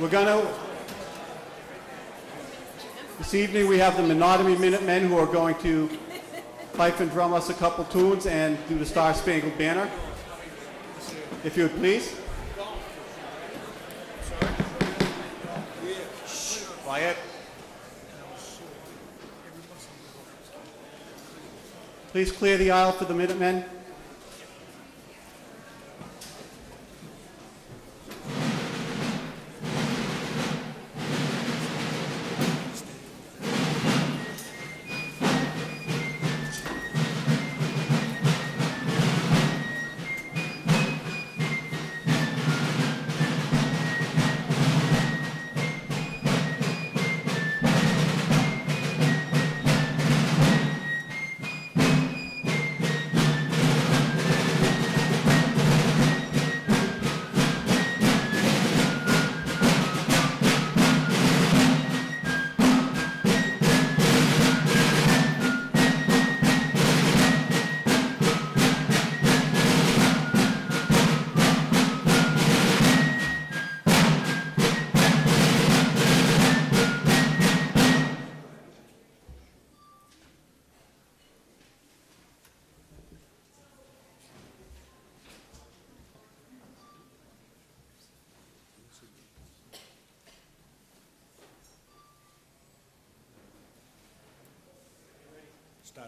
We're going to, this evening we have the Menotomy Minutemen who are going to pipe and drum us a couple tunes and do the Star Spangled Banner. If you would please. Quiet. Please clear the aisle for the Minutemen.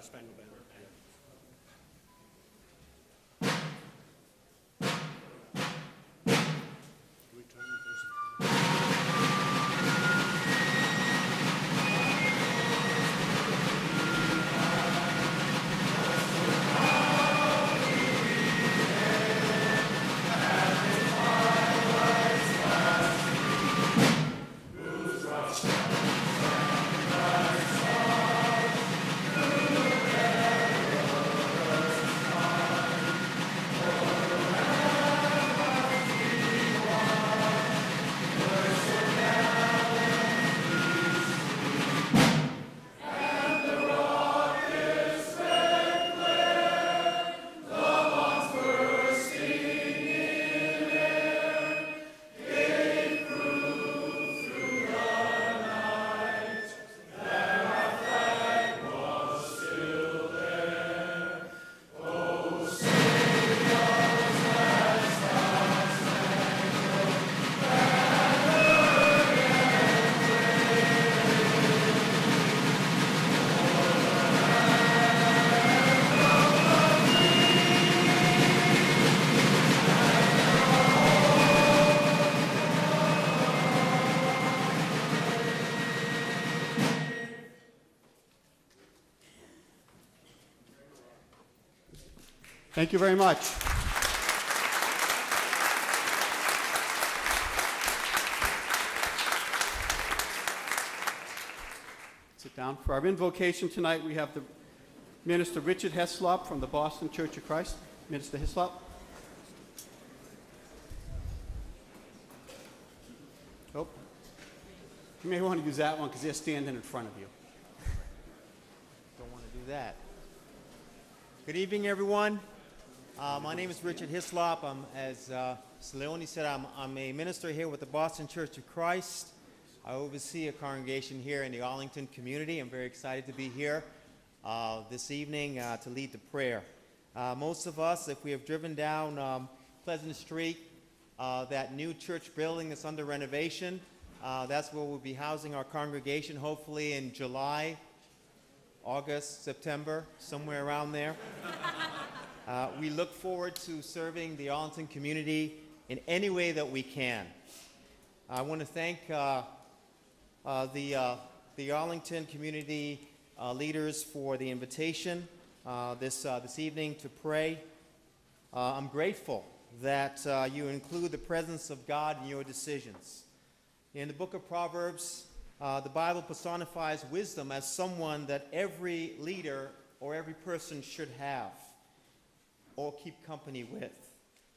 Spangled Banner. Thank you very much. Sit down. For our invocation tonight, we have the Minister Richard Heslop from the Boston Church of Christ. Minister Heslop. Oh. You may want to use that one because they're standing in front of you. Don't want to do that. Good evening, everyone. My name is Richard Heslop. As Leone said, I'm a minister here with the Boston Church of Christ. I oversee a congregation here in the Arlington community. I'm very excited to be here this evening to lead the prayer. Most of us, if we have driven down Pleasant Street, that new church building that's under renovation, that's where we'll be housing our congregation, hopefully in July, August, September, somewhere around there. We look forward to serving the Arlington community in any way that we can. I want to thank the Arlington community leaders for the invitation this evening to pray. I'm grateful that you include the presence of God in your decisions. In the book of Proverbs, the Bible personifies wisdom as someone that every leader or every person should have or keep company with.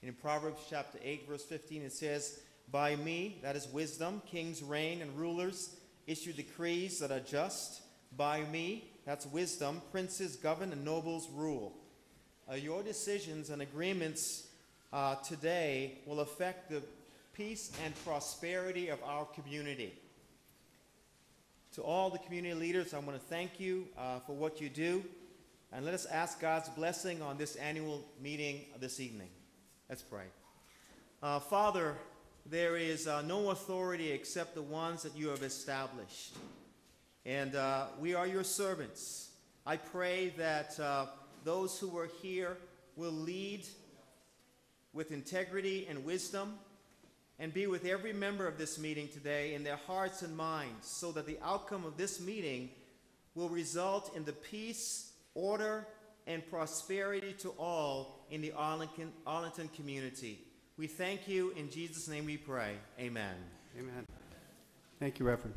And in Proverbs chapter 8, verse 15, it says, "By me," that is wisdom, "kings reign and rulers issue decrees that are just. By me," that's wisdom, "princes govern and nobles rule." Your decisions and agreements today will affect the peace, and prosperity of our community. To all the community leaders, I want to thank you for what you do, and let us ask God's blessing on this annual meeting this evening. Let's pray. Father, there is no authority except the ones that you have established, and we are your servants. I pray that those who are here will lead with integrity and wisdom, and be with every member of this meeting today in their hearts and minds, so that the outcome of this meeting will result in the peace, order, and prosperity to all in the Arlington community. We thank you. In Jesus' name we pray. Amen. Amen. Thank you, Reverend.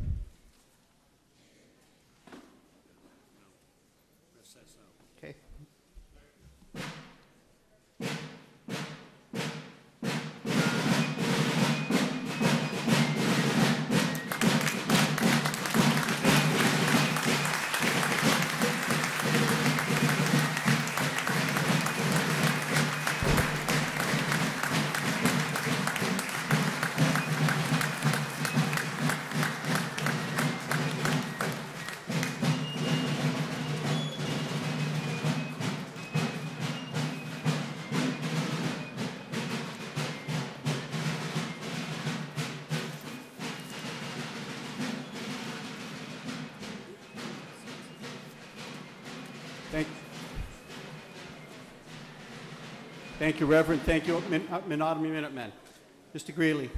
Thank you, Reverend. Thank you, Menotomy Minutemen. Mr. Greeley.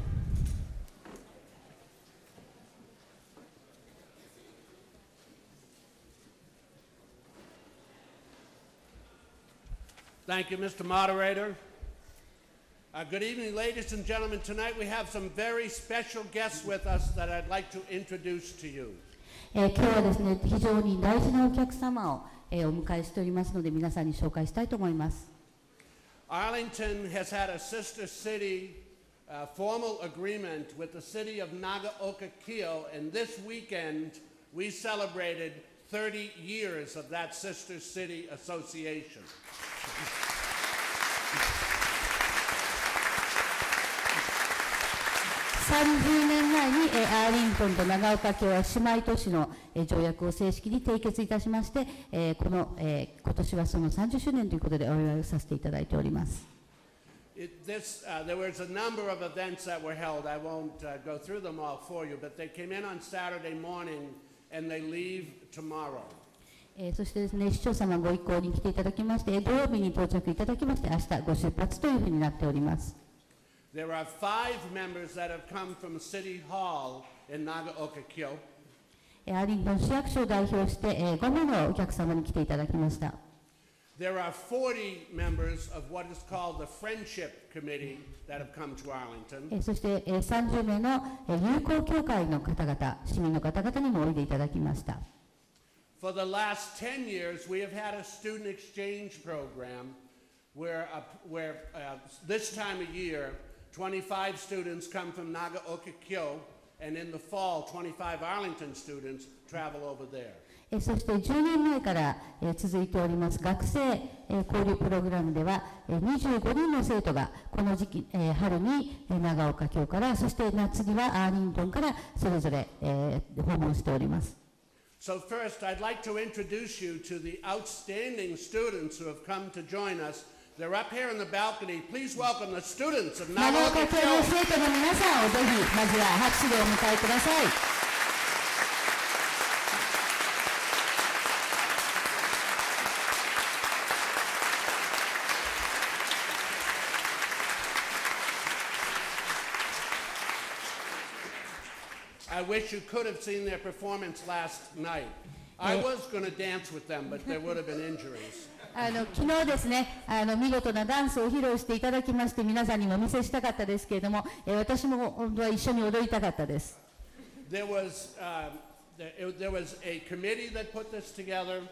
Thank you, Mr. Moderator. Good evening, ladies and gentlemen. Tonight we have some very special guests with us that I'd like to introduce to you. 今日はですね、非常に大事なお客様をお迎えしておりますので、皆さんに紹介したいと思います。Arlington has had a sister city formal agreement with the city of Nagaokakyō, and this weekend we celebrated 30 years of that sister city association. There was a number of events that were held. I won't go through them all for you, but they came in on Saturday morning and they leave tomorrow. そしてですね、市長様ご一行に来ていただきまして、土曜日に到着いただきまして、明日ご出発というふうになっております。There are 5 members that have come from City Hall in Nagaokakyō. アーリントン市役所を代表して5名のお客様に来ていただきました。There are 40 members of what is called the Friendship Committee that have come to Arlington. そして30名の友好協会の方々、市民の方々にもおいでいただきました。For the last 10 years, we have had a student exchange program where this time of year, 25 students come from Nagaokakyō, and in the fall, 25 Arlington students travel over there. そして10年前から続いております学生交流プログラムでは25人の生徒がこの時期春に長岡京からそして夏にはアーリントンからそれぞれ訪問しております。So first, I'd like to introduce you to the outstanding students who have come to join us. They're up here in the balcony. Please welcome the students of Nagaokakyō. I wish you could have seen their performance last night. I was going to dance with them, but there would have been injuries. 昨日ですね、見事なダンスを披露していただきまして、皆さんにもお見せしたかったですけれども、私も本当は一緒に踊りたかったです。There was a committee that put this together.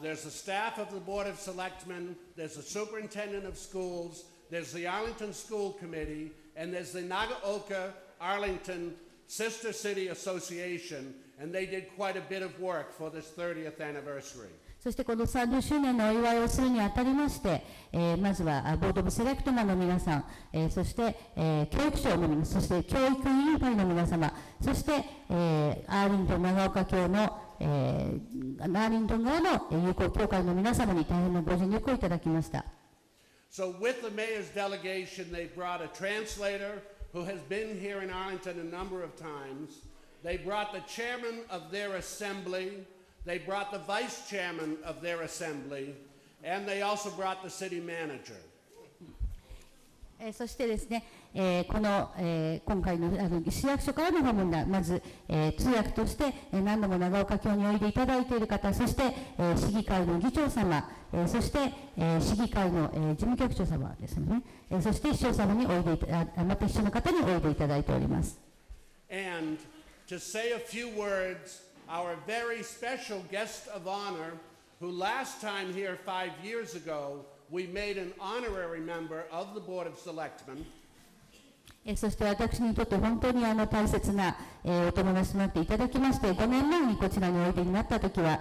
There's the staff of the Board of Selectmen. There's the Superintendent of Schools. There's the Arlington School Committee, and there's the Nagaoka Arlington Sister City Association, and they did quite a bit of work for this 30th anniversary. そしてこの30周年のお祝いをするにあたりまして、まずはボードオブセレクトマンの皆さん、そして、教育省の、そして教育委員会の皆様、そして、アーリントン長岡教の、アーリントン側の友好協会の皆様に大変なご尽力をいただきました。So with the mayor's delegation, they brought a translator who has been here in Arlington a number of times. They brought the chairman of their assembly. They brought the vice chairman of their assembly. And they also brought the city manager. そしてですね、この、今回の市役所からの訪問がまず、通訳として何度も長岡京においでいただいている方、そして、市議会の議長様、そして、市議会の、事務局長様ですね、そして市長様においでいた、また秘書の方においでいただいております。And to say a few words, our very special guest of honor, who last time here 5 years ago,We made an honorary member of the Board of Selectmen. そして私にとって本当に大切なお友達となっていただきまして、5年前にこちらにおいでになったときは、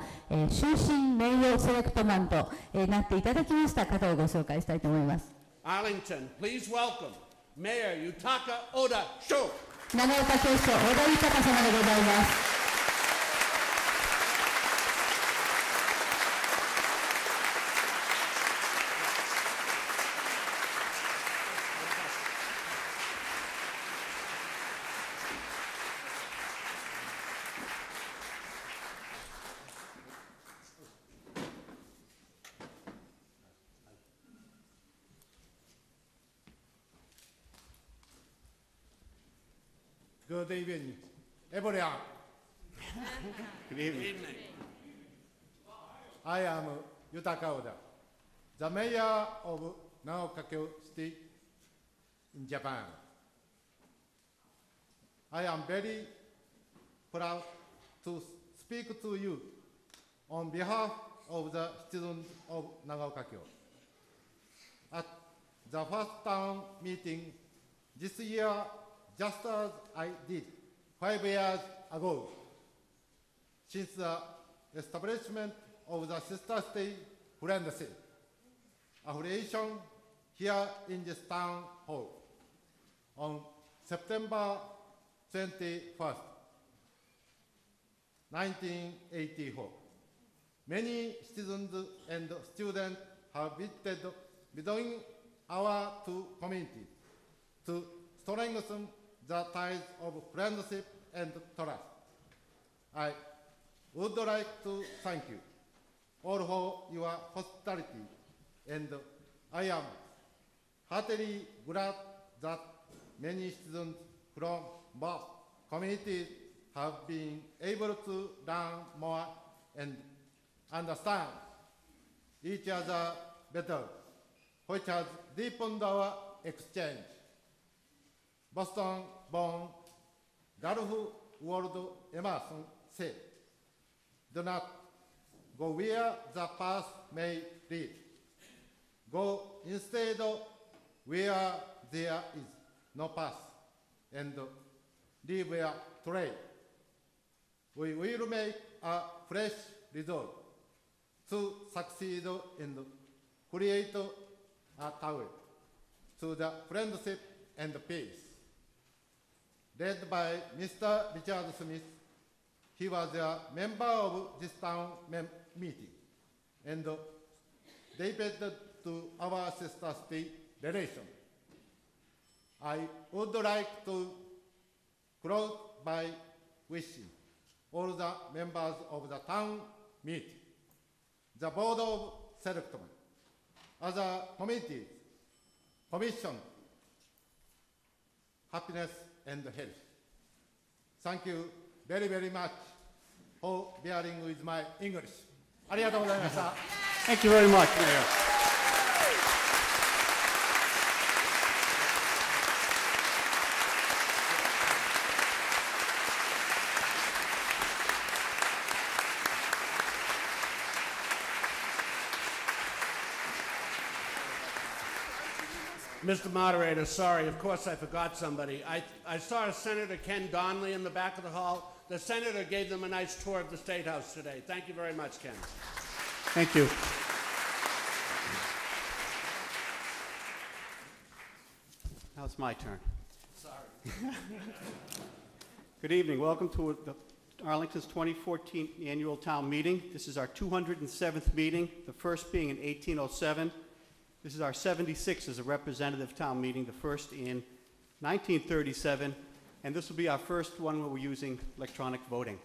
終身名誉セレクトマンとなっていただきました方をご紹介したいと思います。Arlington, please welcome Mayor Yutaka Oda Show. 長岡京市長、小田豊様でございます。Good evening, everyone. Good evening. I am Yutaka Oda, the mayor of Nagaokakyō City in Japan. I am very proud to speak to you on behalf of the students of Nagaokakyō. At the first town meeting this year,Just as I did 5 years ago, since the establishment of the sister state friendship affiliation here in this town hall on September 21st, 1984. Many citizens and students have visited within our two communities to strengthen the ties of friendship and trust. I would like to thank you all for your hospitality, and I am heartily glad that many students from both communities have been able to learn more and understand each other better, which has deepened our exchange. Boston-born Ralph Waldo Emerson said, "Do not go where the path may lead. Go instead where there is no path, and leave a trail." We will make a fresh resolve to succeed and create a pathway to the friendship and peace. Led by Mr. Richard Smith, he was a member of this town meeting and dedicated to our sister state relation. I would like to close by wishing all the members of the town meeting, the Board of Selectmen, other committees, commission, happiness, and health. Thank you very, very much for bearing with my English. ありがとうございました。Thank you very much, Mayor. Mr. Moderator, sorry, of course I forgot somebody. I saw Senator Ken Donnelly in the back of the hall. The senator gave them a nice tour of the State House today. Thank you very much, Ken. Thank you. Now it's my turn. Sorry. Good evening. Welcome to Arlington's 2014 annual town meeting. This is our 207th meeting, the first being in 1807. This is our 76th as a representative town meeting, the first in 1937, and this will be our first one where we're using electronic voting.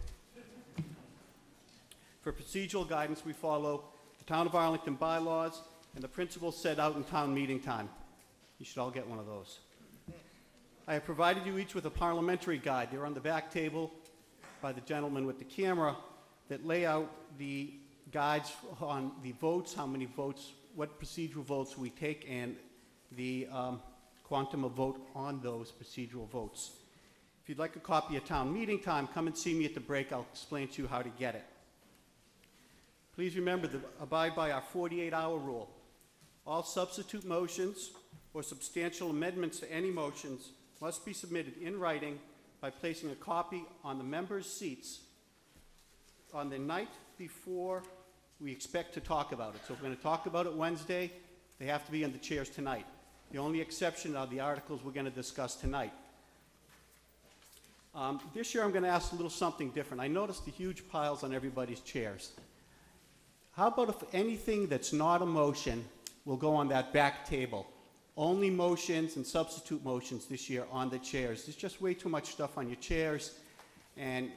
For procedural guidance, we follow the Town of Arlington bylaws and the principles set out in Town Meeting Time. You should all get one of those. I have provided you each with a parliamentary guide. They're on the back table by the gentleman with the camera that lay out the guides on the votes, how many votes, what procedural votes we take, and the quantum of vote on those procedural votes. If you'd like a copy of Town Meeting Time, come and see me at the break. I'll explain to you how to get it. Please remember to abide by our 48-hour rule. All substitute motions or substantial amendments to any motions must be submitted in writing by placing a copy on the members' seats on the night before we expect to talk about it. So if we're going to talk about it Wednesday, they have to be in the chairs tonight. The only exception are the articles we're going to discuss tonight. This year I'm going to ask a little something different. I noticed the huge piles on everybody's chairs. How about if anything that's not a motion will go on that back table? Only motions and substitute motions this year on the chairs. There's just way too much stuff on your chairs, and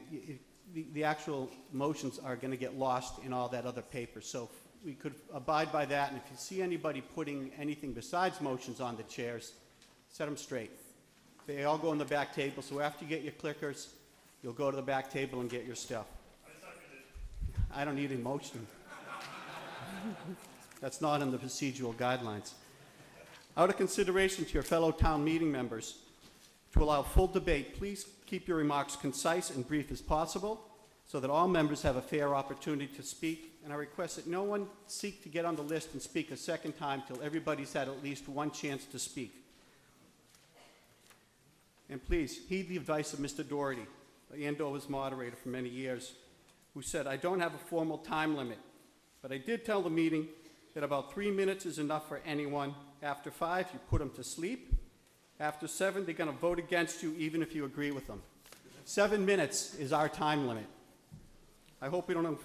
the actual motions are going to get lost in all that other paper. So we could abide by that, and if you see anybody putting anything besides motions on the chairs, set them straight. They all go on the back table, so after you get your clickers, you'll go to the back table and get your stuff. I don't need any motion. That's not in the procedural guidelines. Out of consideration to your fellow town meeting members, to allow full debate, please keep your remarks concise and brief as possible so that all members have a fair opportunity to speak, and I request that no one seek to get on the list and speak a second time till everybody's had at least one chance to speak. And please heed the advice of Mr. Doherty, Andover's moderator for many years, who said, "I don't have a formal time limit, but I did tell the meeting that about 3 minutes is enough for anyone. After 5, you put them to sleep. After 7, they're going to vote against you even if you agree with them." 7 minutes is our time limit. I hope we don't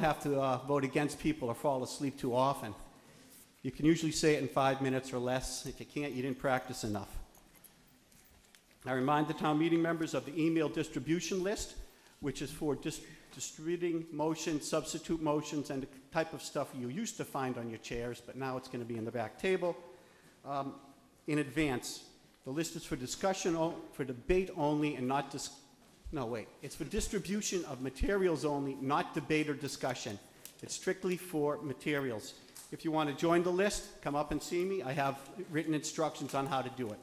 have to vote against people or fall asleep too often. You can usually say it in 5 minutes or less. If you can't, you didn't practice enough. I remind the town meeting members of the email distribution list, which is for distributing motions, substitute motions, and the type of stuff you used to find on your chairs, but now it's going to be in the back table. In advance, the list is for discussion, for debate only, and not it's for distribution of materials only, not debate or discussion. It's strictly for materials. If you want to join the list, come up and see me. I have written instructions on how to do it.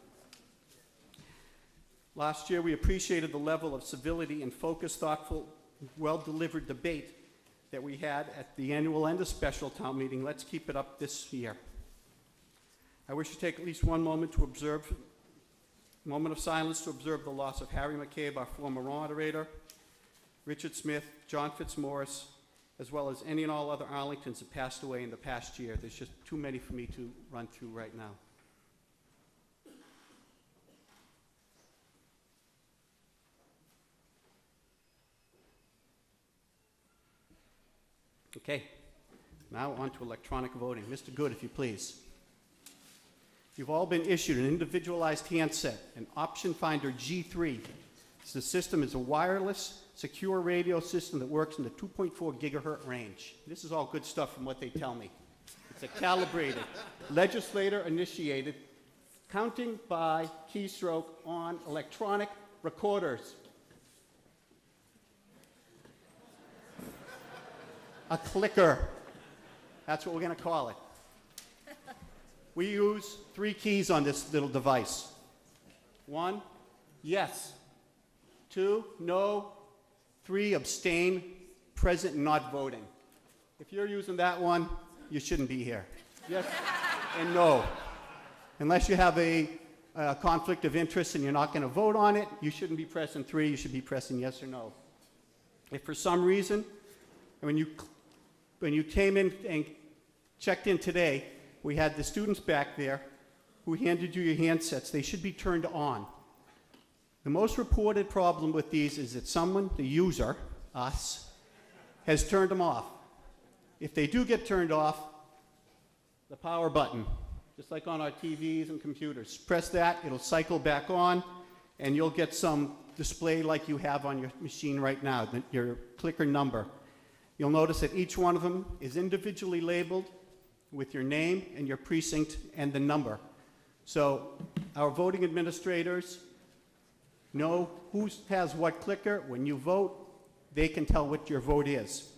Last year, we appreciated the level of civility and focused, thoughtful, well-delivered debate that we had at the annual and the special town meeting. Let's keep it up this year. I wish to take at least a moment of silence to observe the loss of Harry McCabe, our former moderator, Richard Smith, John Fitzmorris, as well as any and all other Arlingtons that passed away in the past year. There's just too many for me to run through right now. Okay, now on to electronic voting. Mr. Good, if you please. You've all been issued an individualized handset, an Option Finder G3. The system is a wireless, secure radio system that works in the 2.4 gigahertz range. This is all good stuff from what they tell me. It's a calibrated, legislator-initiated, counting by keystroke on electronic recorders. A clicker. That's what we're going to call it. We use 3 keys on this little device. 1, yes. 2, no. 3, abstain. Present, not voting. If you're using that one, you shouldn't be here. Yes and no. Unless you have a conflict of interest and you're not going to vote on it, you shouldn't be pressing 3. You should be pressing yes or no. If for some reason, and when you when you came in and checked in today, we had the students back there who handed you your handsets. They should be turned on. The most reported problem with these is that someone, the user, us, has turned them off. If they do get turned off, the power button, just like on our TVs and computers, press that, it'll cycle back on, and you'll get some display like you have on your machine right now, your clicker number. You'll notice that each one of them is individually labeled with your name and your precinct and the number. So our voting administrators know who has what clicker. When you vote, they can tell what your vote is.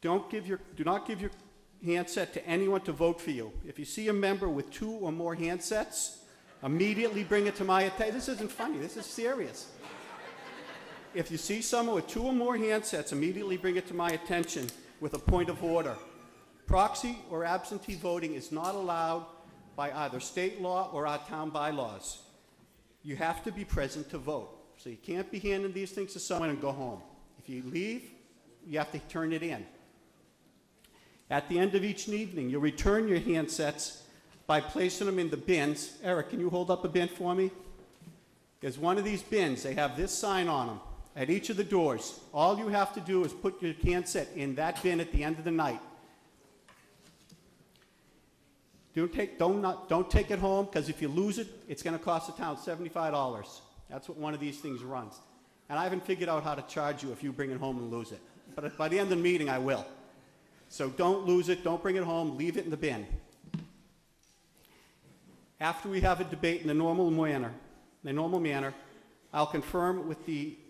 Do not give your handset to anyone to vote for you. If you see a member with 2 or more handsets, immediately bring it to my attention. This isn't funny, this is serious. If you see someone with 2 or more handsets, immediately bring it to my attention with a point of order. Proxy or absentee voting is not allowed by either state law or our town bylaws. You have to be present to vote. So you can't be handing these things to someone and go home. If you leave, you have to turn it in. At the end of each evening, you'll return your handsets by placing them in the bins. Eric, can you hold up a bin for me? There's one of these bins. They have this sign on them at each of the doors. All you have to do is put your handset in that bin at the end of the night. Don't take it home, because if you lose it, it's going to cost the town $75. That's what one of these things runs. And I haven't figured out how to charge you if you bring it home and lose it. But by the end of the meeting, I will. So don't lose it. Don't bring it home. Leave it in the bin. After we have a debate in the normal manner, I'll confirm with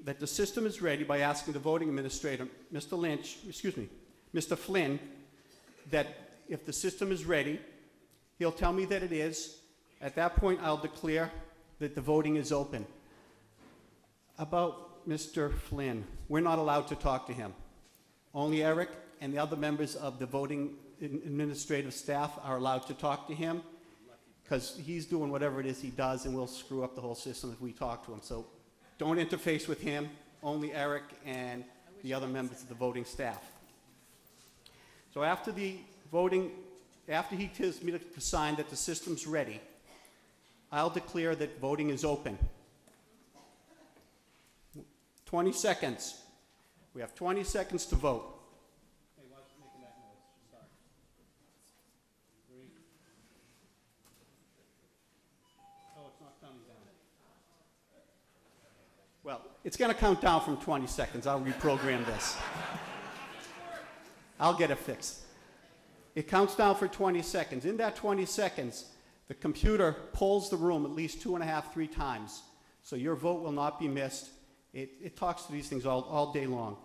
that the system is ready by asking the voting administrator, Mr. Flynn, that if the system is ready, he'll tell me that it is. At that point, I'll declare that the voting is open. About Mr. Flynn, we're not allowed to talk to him. Only Eric and the other members of the voting administrative staff are allowed to talk to him, because he's doing whatever it is he does, and we'll screw up the whole system if we talk to him. So don't interface with him, only Eric and the other members of the voting staff. So after the voting, after he tells me to sign that the system's ready, I'll declare that voting is open. 20 seconds. We have 20 seconds to vote. Well, it's going to count down from 20 seconds. I'll reprogram this. I'll get it fixed. It counts down for 20 seconds. In that 20 seconds, the computer polls the room at least 2.5, 3 times. So your vote will not be missed. It talks to these things all day long.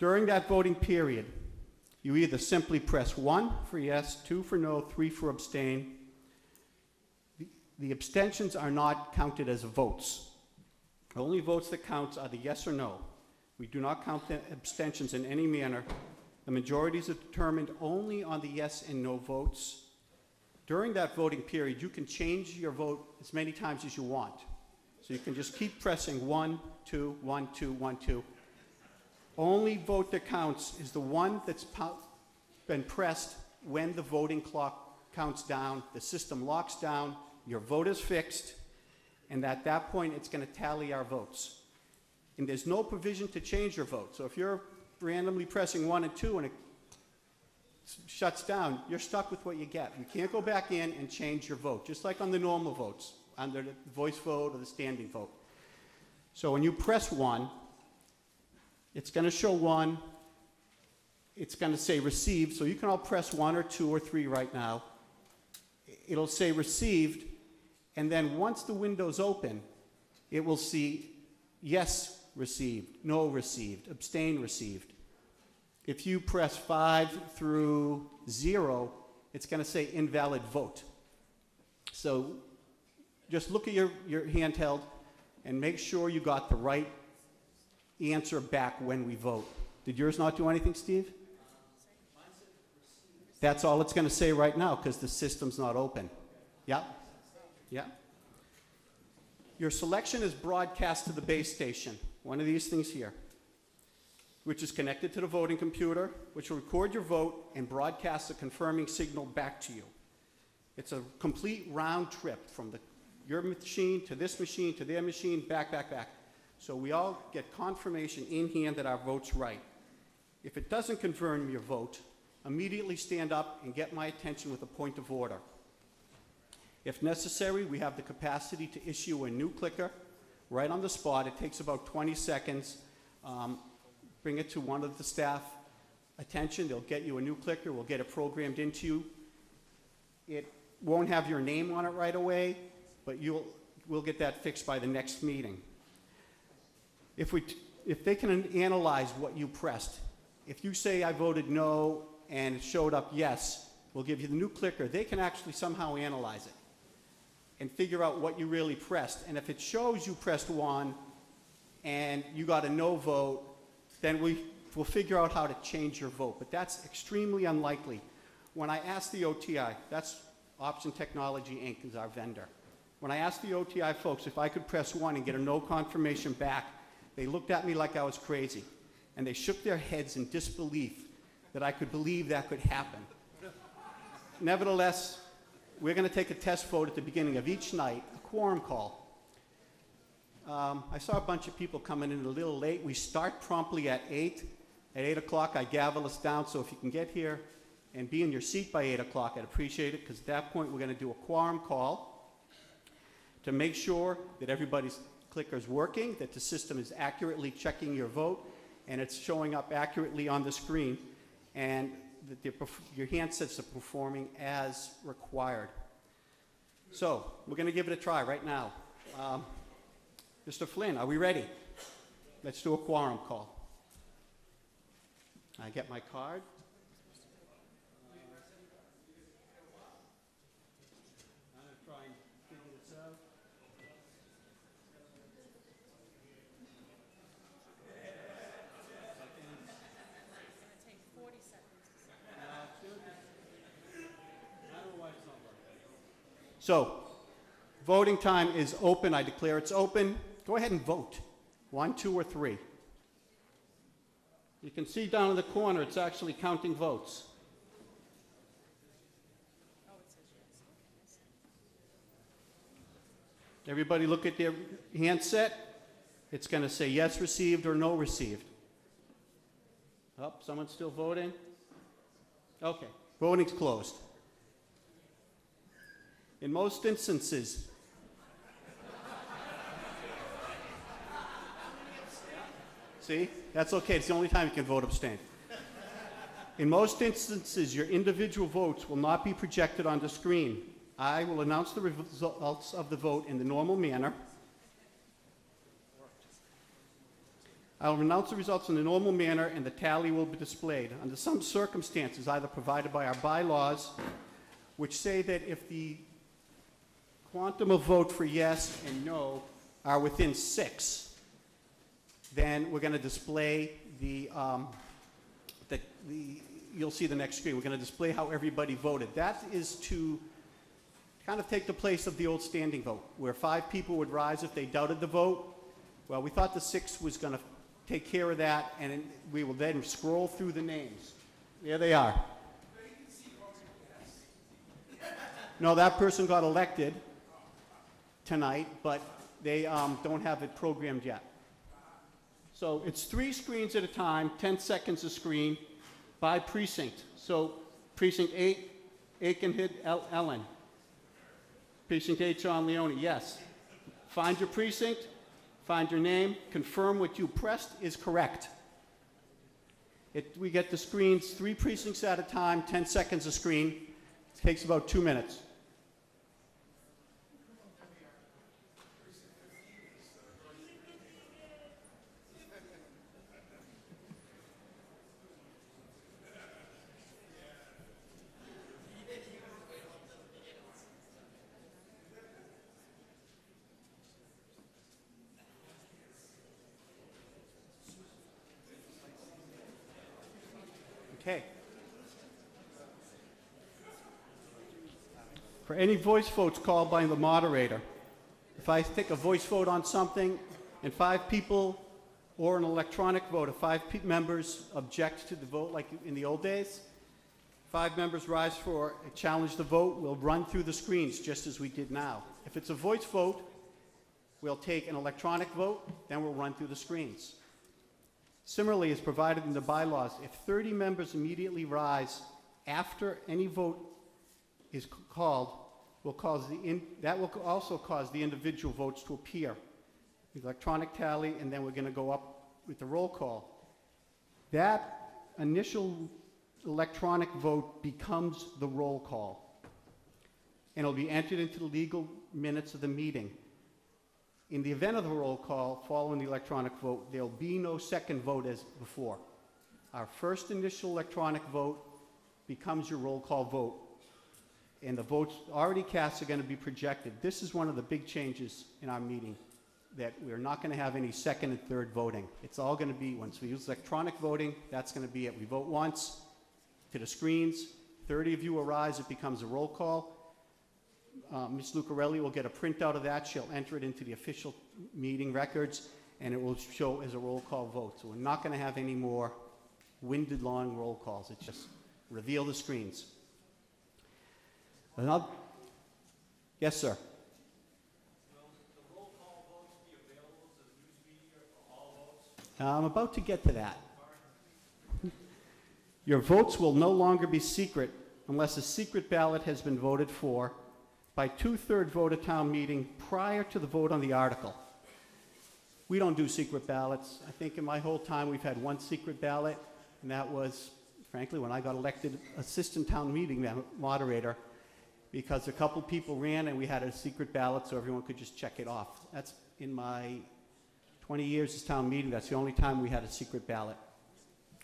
During that voting period, you either simply press 1 for yes, 2 for no, 3 for abstain. The abstentions are not counted as votes. The only votes that count are the yes or no. We do not count the abstentions in any manner. The majorities are determined only on the yes and no votes. During that voting period, you can change your vote as many times as you want. So you can just keep pressing 1, 2, 1, 2, 1, 2. Only vote that counts is the one that's been pressed when the voting clock counts down, the system locks down, your vote is fixed, and at that point, it's going to tally our votes. And there's no provision to change your vote. So if you're randomly pressing 1 and 2 and it shuts down, you're stuck with what you get. You can't go back in and change your vote, just like on the normal votes, under the voice vote or the standing vote. So when you press 1, it's going to show 1. It's going to say received. So you can all press 1 or 2 or 3 right now. It'll say received. And then once the window's open, it will see yes received, no received, abstain received. If you press 5 through 0, it's going to say invalid vote. So just look at your handheld and make sure you got the right answer back when we vote. Did yours not do anything, Steve? That's all it's going to say right now because the system's not open. Yeah? Yeah. Your selection is broadcast to the base station, one of these things here. which is connected to the voting computer, which will record your vote and broadcast the confirming signal back to you. It's a complete round trip from your machine to this machine to their machine, back, back, back. So we all get confirmation in hand that our vote's right. If it doesn't confirm your vote, immediately stand up and get my attention with a point of order. If necessary, we have the capacity to issue a new clicker right on the spot. It takes about 20 seconds. Bring it to one of the staff attention. They'll get you a new clicker. We'll get it programmed into you. It won't have your name on it right away, but we'll get that fixed by the next meeting. If they can analyze what you pressed, if you say I voted no and it showed up yes, we'll give you the new clicker. They can actually somehow analyze it and figure out what you really pressed. And if it shows you pressed one and you got a no vote, then we'll figure out how to change your vote. But that's extremely unlikely. When I asked the OTI, that's Option Technology Inc. is our vendor. When I asked the OTI folks if I could press one and get a no confirmation back, they looked at me like I was crazy, and they shook their heads in disbelief that I could believe that could happen. Nevertheless, we're going to take a test vote at the beginning of each night, a quorum call. I saw a bunch of people coming in a little late. We start promptly at 8. At 8 o'clock, I gavel us down, so if you can get here and be in your seat by 8 o'clock, I'd appreciate it, because at that point, we're going to do a quorum call to make sure that everybody's clicker's working, that the system is accurately checking your vote, and it's showing up accurately on the screen, and that your handsets are performing as required. So we're going to give it a try right now. Mr. Flynn, are we ready? Let's do a quorum call. I get my card. So, voting time is open. I declare it's open. Go ahead and vote. One, two, or three. You can see down in the corner, it's actually counting votes. Everybody look at their handset. It's going to say yes received or no received. Oh, someone's still voting? Okay, voting's closed. In most instances, see, that's okay, it's the only time you can vote abstain. In most instances, your individual votes will not be projected on the screen. I will announce the results of the vote in the normal manner. I will announce the results in the normal manner and the tally will be displayed. Under some circumstances, either provided by our bylaws, which say that if the quantum of vote for yes and no are within 6, then we're going to display you'll see the next screen, we're going to display how everybody voted. That is to kind of take the place of the old standing vote, where 5 people would rise if they doubted the vote. Well, we thought the 6 was going to take care of that, and we will then scroll through the names. There they are. No, that person got elected tonight, but they don't have it programmed yet. So it's 3 screens at a time, 10 seconds a screen by precinct. So precinct 8, Aikenhead, Ellen. Precinct 8, John Leone, yes. Find your precinct, find your name, confirm what you pressed is correct. We get the screens 3 precincts at a time, 10 seconds a screen. It takes about 2 minutes. For any voice votes called by the moderator, if I take a voice vote on something and 5 people or an electronic vote. If 5 members object to the vote, like in the old days, 5 members rise for a challenge the vote. We'll run through the screens just as we did now. If it's a voice vote, we'll take an electronic vote, then we'll run through the screens. Similarly, as provided in the bylaws, if 30 members immediately rise after any vote is called, will cause that will also cause the individual votes to appear. The electronic tally, and then we're going to go up with the roll call. That initial electronic vote becomes the roll call, and it'll be entered into the legal minutes of the meeting. In the event of the roll call, following the electronic vote, there'll be no second vote as before. Our first initial electronic vote becomes your roll call vote, and the votes already cast are going to be projected. This is one of the big changes in our meeting, that we're not going to have any second and third voting. It's all going to be, once we use electronic voting, that's going to be it. We vote once to the screens. 30 of you arise, it becomes a roll call. Ms. Lucarelli will get a printout of that. She'll enter it into the official meeting records, and it will show as a roll call vote. So we're not going to have any more winded long roll calls. It's just reveal the screens. Yes, sir. Will the roll call votes be available to the news media for all votes? I'm about to get to that. Your votes will no longer be secret unless a secret ballot has been voted for by two-thirds vote at town meeting prior to the vote on the article. We don't do secret ballots. I think in my whole time we've had one secret ballot, and that was, frankly, when I got elected assistant town meeting moderator, because a couple people ran and we had a secret ballot so everyone could just check it off. That's in my 20 years as town meeting, that's the only time we had a secret ballot.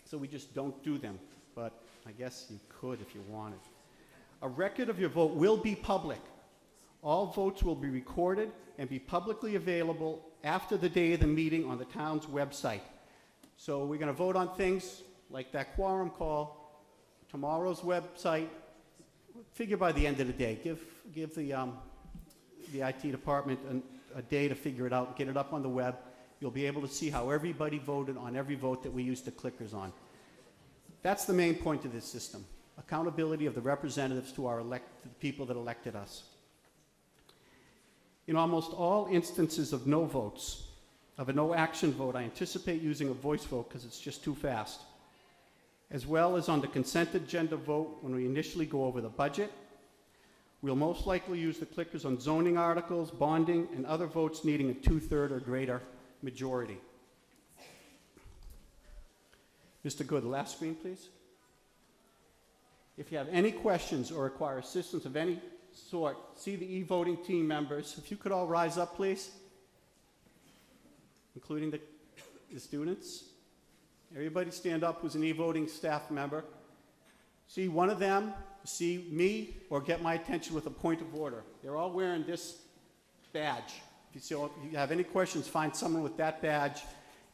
So we just don't do them, but I guess you could if you wanted. A record of your vote will be public. All votes will be recorded and be publicly available after the day of the meeting on the town's website. So we're going to vote on things like that quorum call, tomorrow's website. Figure by the end of the day. Give the IT department a day to figure it out, get it up on the web. You'll be able to see how everybody voted on every vote that we used the clickers on. That's the main point of this system. Accountability of the representatives to the people that elected us. In almost all instances of no votes, of a no action vote, I anticipate using a voice vote because it's just too fast, as well as on the consent agenda vote when we initially go over the budget. We'll most likely use the clickers on zoning articles, bonding, and other votes needing a two-thirds or greater majority. Mr. Good, last screen, please. If you have any questions or require assistance of any sort, see the e-voting team members. If you could all rise up, please, including the students. Everybody stand up who's an e-voting staff member. See one of them, see me, or get my attention with a point of order. They're all wearing this badge. If you have any questions, find someone with that badge,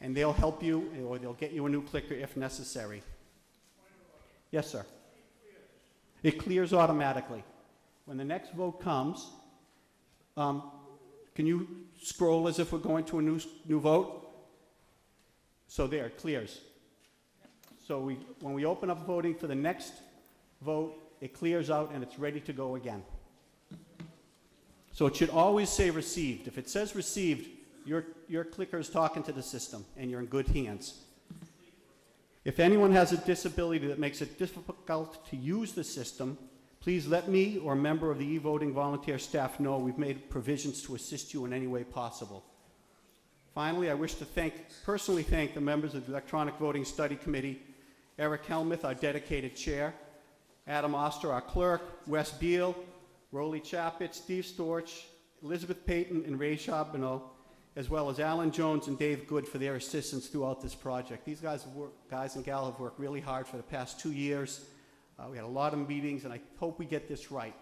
and they'll help you, or they'll get you a new clicker if necessary. Yes, sir. It clears automatically. When the next vote comes, can you scroll as if we're going to a new vote? So there, it clears. So when we open up voting for the next vote, it clears out and it's ready to go again. So it should always say received. If it says received, your clicker is talking to the system and you're in good hands. If anyone has a disability that makes it difficult to use the system, please let me or a member of the e-voting volunteer staff know. We've made provisions to assist you in any way possible. Finally, I wish to personally thank the members of the Electronic Voting Study Committee, Eric Helmuth, our dedicated chair, Adam Oster, our clerk, Wes Beal, Roley Chapit, Steve Storch, Elizabeth Payton, and Ray Chabineau, as well as Alan Jones and Dave Good for their assistance throughout this project. These guys and gals have worked really hard for the past 2 years. We had a lot of meetings, and I hope we get this right.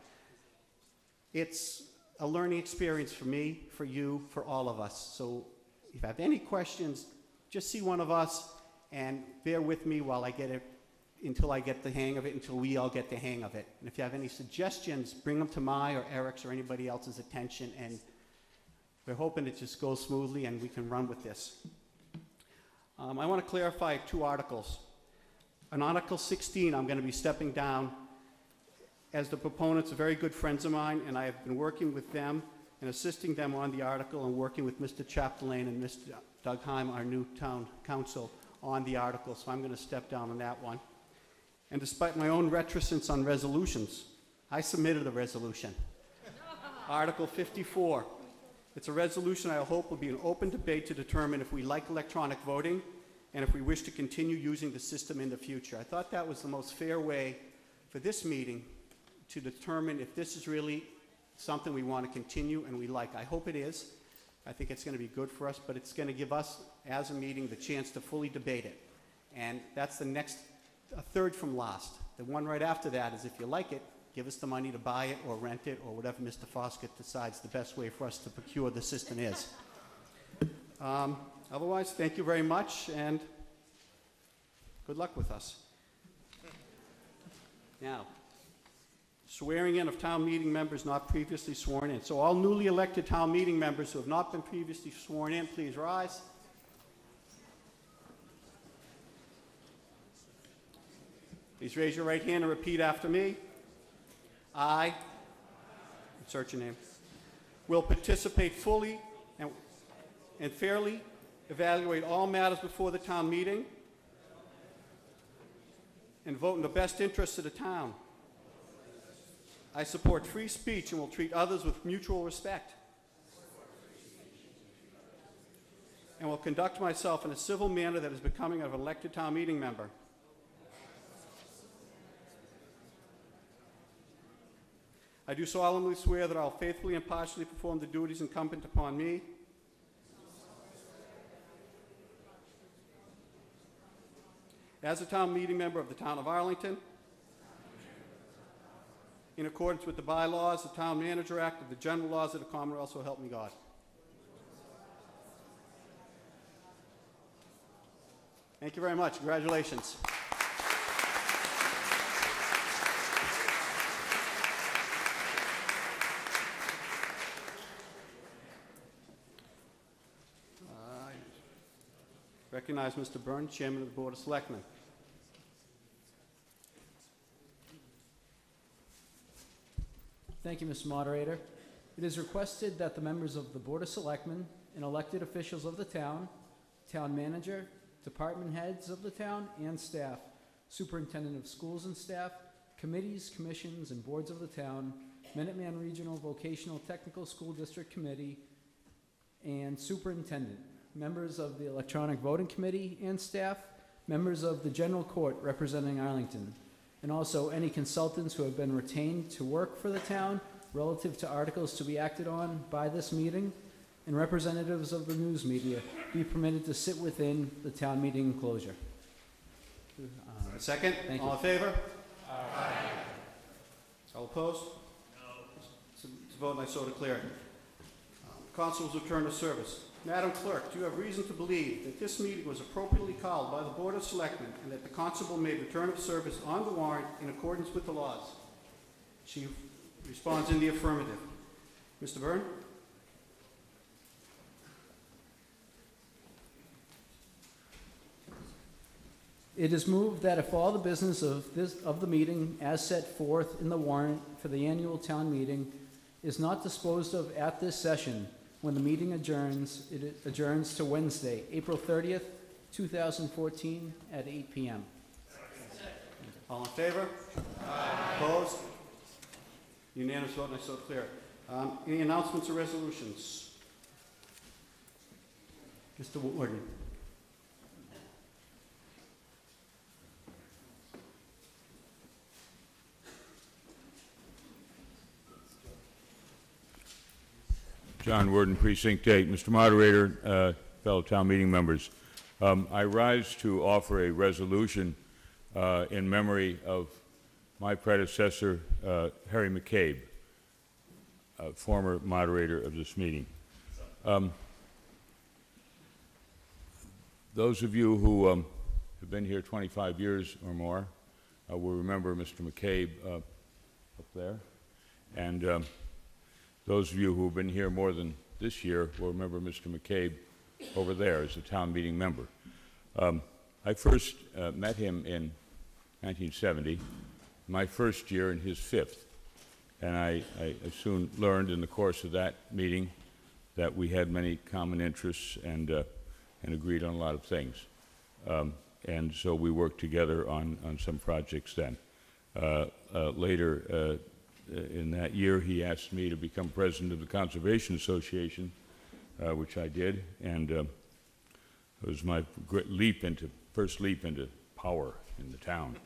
It's a learning experience for me, for you, for all of us. So if you have any questions, just see one of us and bear with me while I get it, until I get the hang of it, until we all get the hang of it. And if you have any suggestions, bring them to my or Eric's or anybody else's attention, and we're hoping it just goes smoothly and we can run with this. I want to clarify two articles. On Article 16, I'm going to be stepping down. As the proponents are very good friends of mine, and I have been working with them and assisting them on the article and working with Mr. Chapdelaine and Mr. Doug Heim, our new town council, on the article, so I'm going to step down on that one. And despite my own reticence on resolutions, I submitted a resolution. Article 54. It's a resolution I hope will be an open debate to determine if we like electronic voting and if we wish to continue using the system in the future. I thought that was the most fair way for this meeting to determine if this is really something we want to continue and we like. I hope it is. I think it's going to be good for us, but it's going to give us, as a meeting, the chance to fully debate it. And that's the next, a third from last. The one right after that is, if you like it, give us the money to buy it or rent it or whatever Mr. Foskett decides the best way for us to procure the system is. Otherwise, thank you very much, and good luck with us. Now, swearing in of town meeting members not previously sworn in. So all newly elected town meeting members who have not been previously sworn in, please rise. Please raise your right hand and repeat after me. I, insert your name, will participate fully and fairly, evaluate all matters before the town meeting, and vote in the best interests of the town. I support free speech and will treat others with mutual respect, and will conduct myself in a civil manner that is becoming of an elected town meeting member. I do solemnly swear that I will faithfully and impartially perform the duties incumbent upon me as a town meeting member of the town of Arlington, in accordance with the bylaws, the Town Manager Act, and the general laws of the Commonwealth, so help me God. Thank you very much. Congratulations. I recognize Mr. Burns, Chairman of the Board of Selectmen. Thank you, Mr. Moderator. It is requested that the members of the Board of Selectmen and elected officials of the town, town manager, department heads of the town and staff, superintendent of schools and staff, committees, commissions, and boards of the town, Minuteman Regional Vocational Technical School District Committee, and superintendent, members of the Electronic Voting Committee and staff, members of the General Court representing Arlington, and also any consultants who have been retained to work for the town relative to articles to be acted on by this meeting, and representatives of the news media be permitted to sit within the town meeting enclosure. Second. Thank all you. In favor? Aye. All opposed? No. It's a vote and I so declare. Constables return to service. Madam Clerk, do you have reason to believe that this meeting was appropriately called by the Board of Selectmen and that the constable made return of service on the warrant in accordance with the laws? She responds in the affirmative. Mr. Byrne? It is moved that if all the business of the meeting as set forth in the warrant for the annual town meeting is not disposed of at this session, when the meeting adjourns, it adjourns to Wednesday, April 30th, 2014 at 8 p.m. All in favor? Aye. Opposed? Unanimous vote, and I so declare. Any announcements or resolutions? Mr. Warden. John Worden, Precinct 8. Mr. Moderator, fellow town meeting members, I rise to offer a resolution in memory of my predecessor, Harry McCabe, former moderator of this meeting. Those of you who have been here 25 years or more will remember Mr. McCabe up there, and those of you who have been here more than this year will remember Mr. McCabe over there as a town meeting member. I first met him in 1970, my first year and his fifth. And I soon learned in the course of that meeting that we had many common interests and agreed on a lot of things. And so we worked together on some projects then. Later in that year, he asked me to become president of the Conservation Association, which I did, and it was my first leap into power in the town.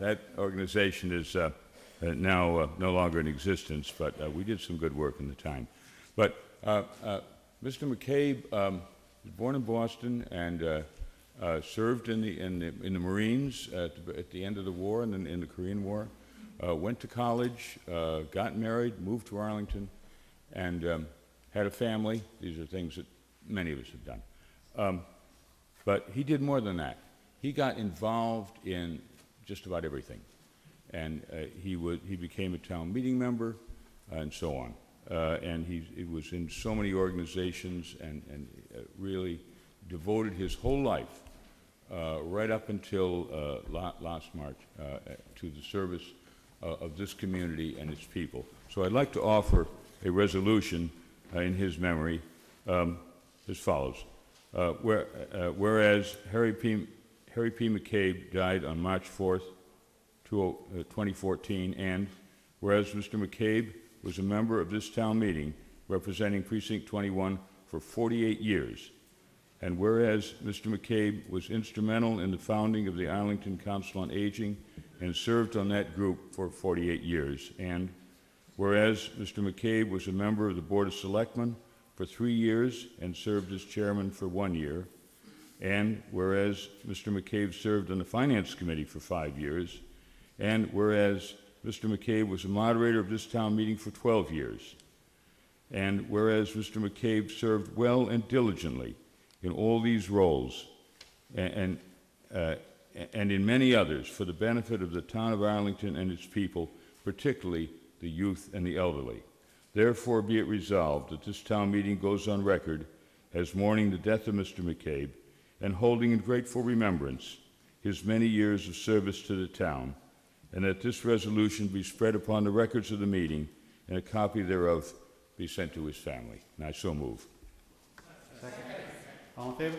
That organization is now no longer in existence, but we did some good work in the time. But Mr. McCabe was born in Boston and served in the Marines at the end of the war and in the Korean War. Went to college, got married, moved to Arlington, and had a family. These are things that many of us have done. But he did more than that. He got involved in just about everything. And he became a town meeting member and so on. And he was in so many organizations and really devoted his whole life right up until last March to the service of this community and its people. So I'd like to offer a resolution in his memory as follows. Whereas Harry P. McCabe died on March 4th, 2014, and whereas Mr. McCabe was a member of this town meeting representing Precinct 21 for 48 years, and whereas Mr. McCabe was instrumental in the founding of the Arlington Council on Aging and served on that group for 48 years, and whereas Mr. McCabe was a member of the Board of Selectmen for 3 years and served as chairman for 1 year, and whereas Mr. McCabe served on the Finance Committee for 5 years, and whereas Mr. McCabe was a moderator of this town meeting for 12 years, and whereas Mr. McCabe served well and diligently in all these roles and in many others for the benefit of the town of Arlington and its people, particularly the youth and the elderly. Therefore, be it resolved that this town meeting goes on record as mourning the death of Mr. McCabe and holding in grateful remembrance his many years of service to the town, and that this resolution be spread upon the records of the meeting and a copy thereof be sent to his family. And I so move. Second. All in favor?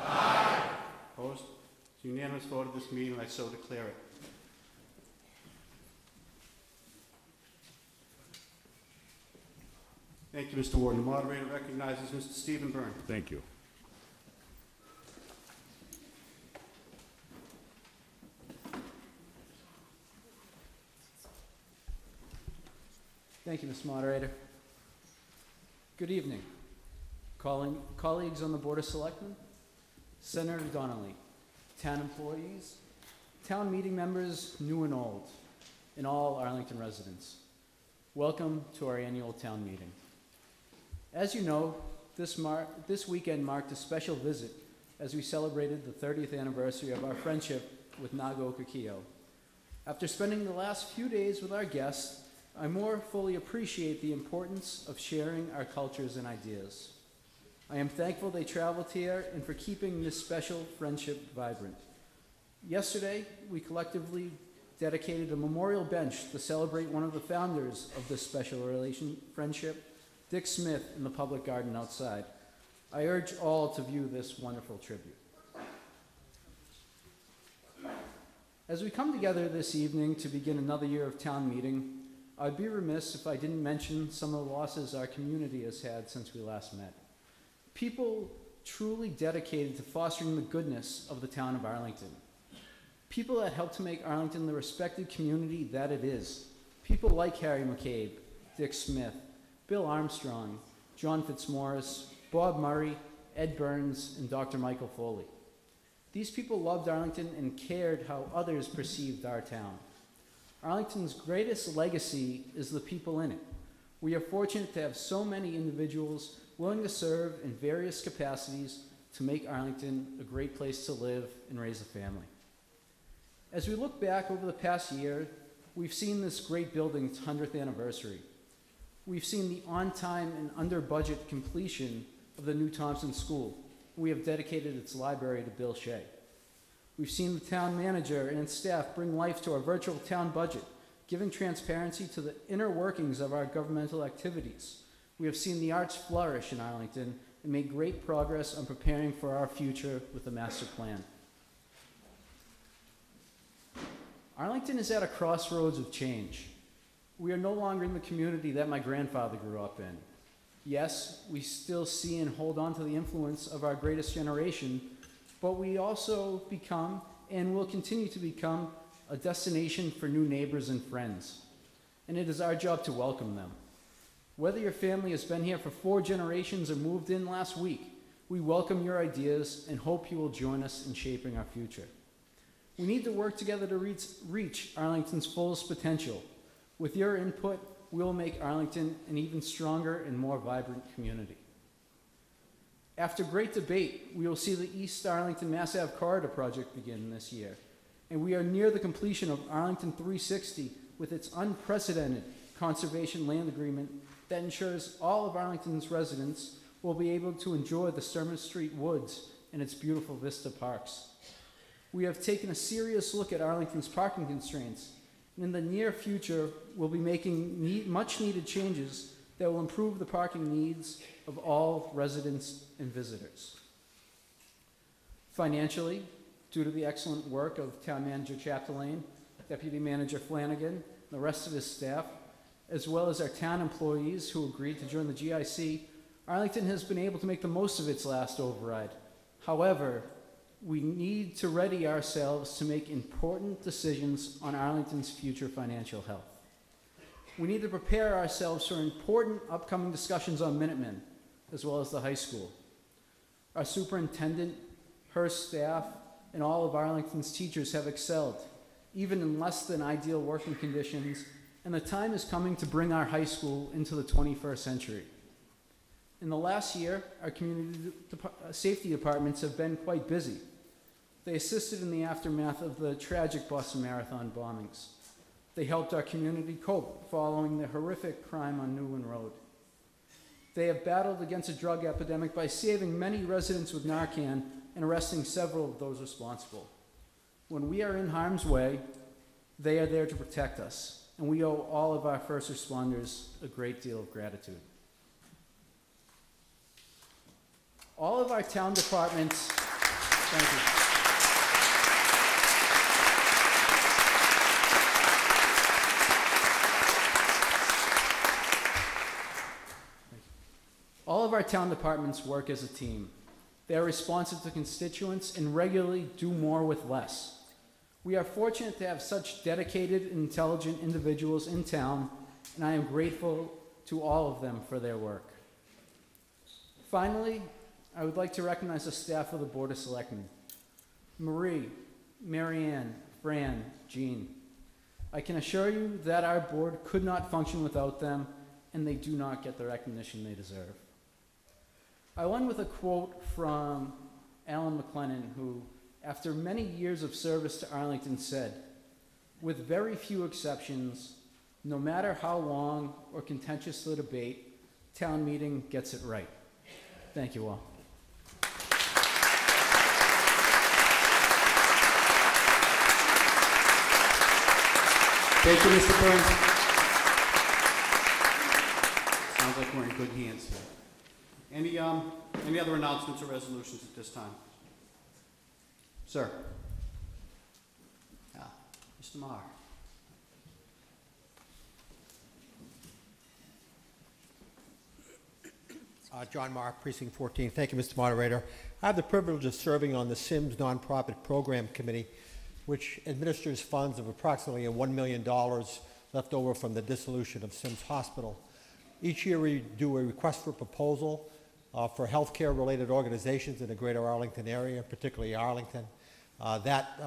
Aye. Opposed? It's a unanimous vote of this meeting, and I so declare it. Thank you, Mr. Warden. The moderator recognizes Mr. Stephen Byrne. Thank you. Thank you, Mr. Moderator. Good evening, colleagues on the Board of Selectmen, Senator Donnelly, town employees, town meeting members new and old, and all Arlington residents. Welcome to our annual town meeting. As you know, this weekend marked a special visit as we celebrated the 30th anniversary of our friendship with Nagaokakyō. After spending the last few days with our guests, I more fully appreciate the importance of sharing our cultures and ideas. I am thankful they traveled here and for keeping this special friendship vibrant. Yesterday, we collectively dedicated a memorial bench to celebrate one of the founders of this special friendship, Dick Smith, in the public garden outside. I urge all to view this wonderful tribute. As we come together this evening to begin another year of town meeting, I'd be remiss if I didn't mention some of the losses our community has had since we last met. People truly dedicated to fostering the goodness of the town of Arlington. People that helped to make Arlington the respected community that it is. People like Harry McCabe, Dick Smith, Bill Armstrong, John Fitzmorris, Bob Murray, Ed Burns, and Dr. Michael Foley. These people loved Arlington and cared how others perceived our town. Arlington's greatest legacy is the people in it. We are fortunate to have so many individuals willing to serve in various capacities to make Arlington a great place to live and raise a family. As we look back over the past year, we've seen this great building's 100th anniversary. We've seen the on-time and under-budget completion of the new Thompson School we have dedicated its library to Bill Shea. We've seen the town manager and its staff bring life to our virtual town budget, giving transparency to the inner workings of our governmental activities. We have seen the arts flourish in Arlington and make great progress on preparing for our future with the master plan. Arlington is at a crossroads of change. We are no longer in the community that my grandfather grew up in. Yes, we still see and hold on to the influence of our greatest generation, but we also become, and will continue to become, a destination for new neighbors and friends. And it is our job to welcome them. Whether your family has been here for 4 generations or moved in last week, we welcome your ideas and hope you will join us in shaping our future. We need to work together to reach Arlington's fullest potential. With your input, we will make Arlington an even stronger and more vibrant community. After great debate, we will see the East Arlington Mass Ave Corridor project begin this year, and we are near the completion of Arlington 360 with its unprecedented conservation land agreement that ensures all of Arlington's residents will be able to enjoy the Sturmer Street Woods and its beautiful vista parks. We have taken a serious look at Arlington's parking constraints, and in the near future, we'll be making much needed changes that will improve the parking needs of all residents and visitors. Financially, due to the excellent work of Town Manager Chapdelaine, Deputy Manager Flanagan, and the rest of his staff, as well as our town employees who agreed to join the GIC, Arlington has been able to make the most of its last override. However, we need to ready ourselves to make important decisions on Arlington's future financial health. We need to prepare ourselves for important upcoming discussions on Minutemen, as well as the high school. Our superintendent, her staff, and all of Arlington's teachers have excelled, even in less than ideal working conditions, and the time is coming to bring our high school into the 21st century. In the last year, our community safety departments have been quite busy. They assisted in the aftermath of the tragic Boston Marathon bombings. They helped our community cope following the horrific crime on Newland Road. They have battled against a drug epidemic by saving many residents with Narcan and arresting several of those responsible. When we are in harm's way, they are there to protect us, and we owe all of our first responders a great deal of gratitude. All of our town departments, thank you. All of our town departments work as a team. They are responsive to constituents and regularly do more with less. We are fortunate to have such dedicated and intelligent individuals in town, and I am grateful to all of them for their work. Finally, I would like to recognize the staff of the Board of Selectmen. Marie, Marianne, Fran, Jean. I can assure you that our board could not function without them, and they do not get the recognition they deserve. I went with a quote from Alan McLennan, who, after many years of service to Arlington, said, "With very few exceptions, no matter how long or contentious the debate, town meeting gets it right." Thank you all. Thank you, Mr. Burns. Sounds like we're in good hands here. Any other announcements or resolutions at this time? Sir. Mr. Maher. John Maher, Precinct 14. Thank you, Mr. Moderator. I have the privilege of serving on the SIMS Nonprofit Program Committee, which administers funds of approximately $1 million left over from the dissolution of Sims Hospital. Each year we do a request for proposal for healthcare-related organizations in the greater Arlington area, particularly Arlington.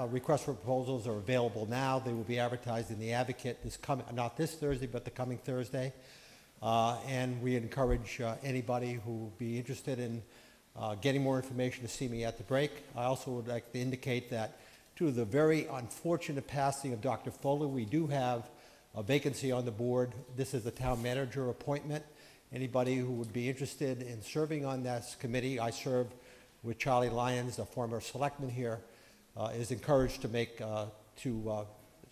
Request for proposals are available now. They will be advertised in the Advocate, not this Thursday, but the coming Thursday. And we encourage anybody who will be interested in getting more information to see me at the break. I also would like to indicate that due to the very unfortunate passing of Dr. Foley, we do have a vacancy on the board. This is a town manager appointment. Anybody who would be interested in serving on this committee, I serve with Charlie Lyons, the former selectman here, is encouraged to make,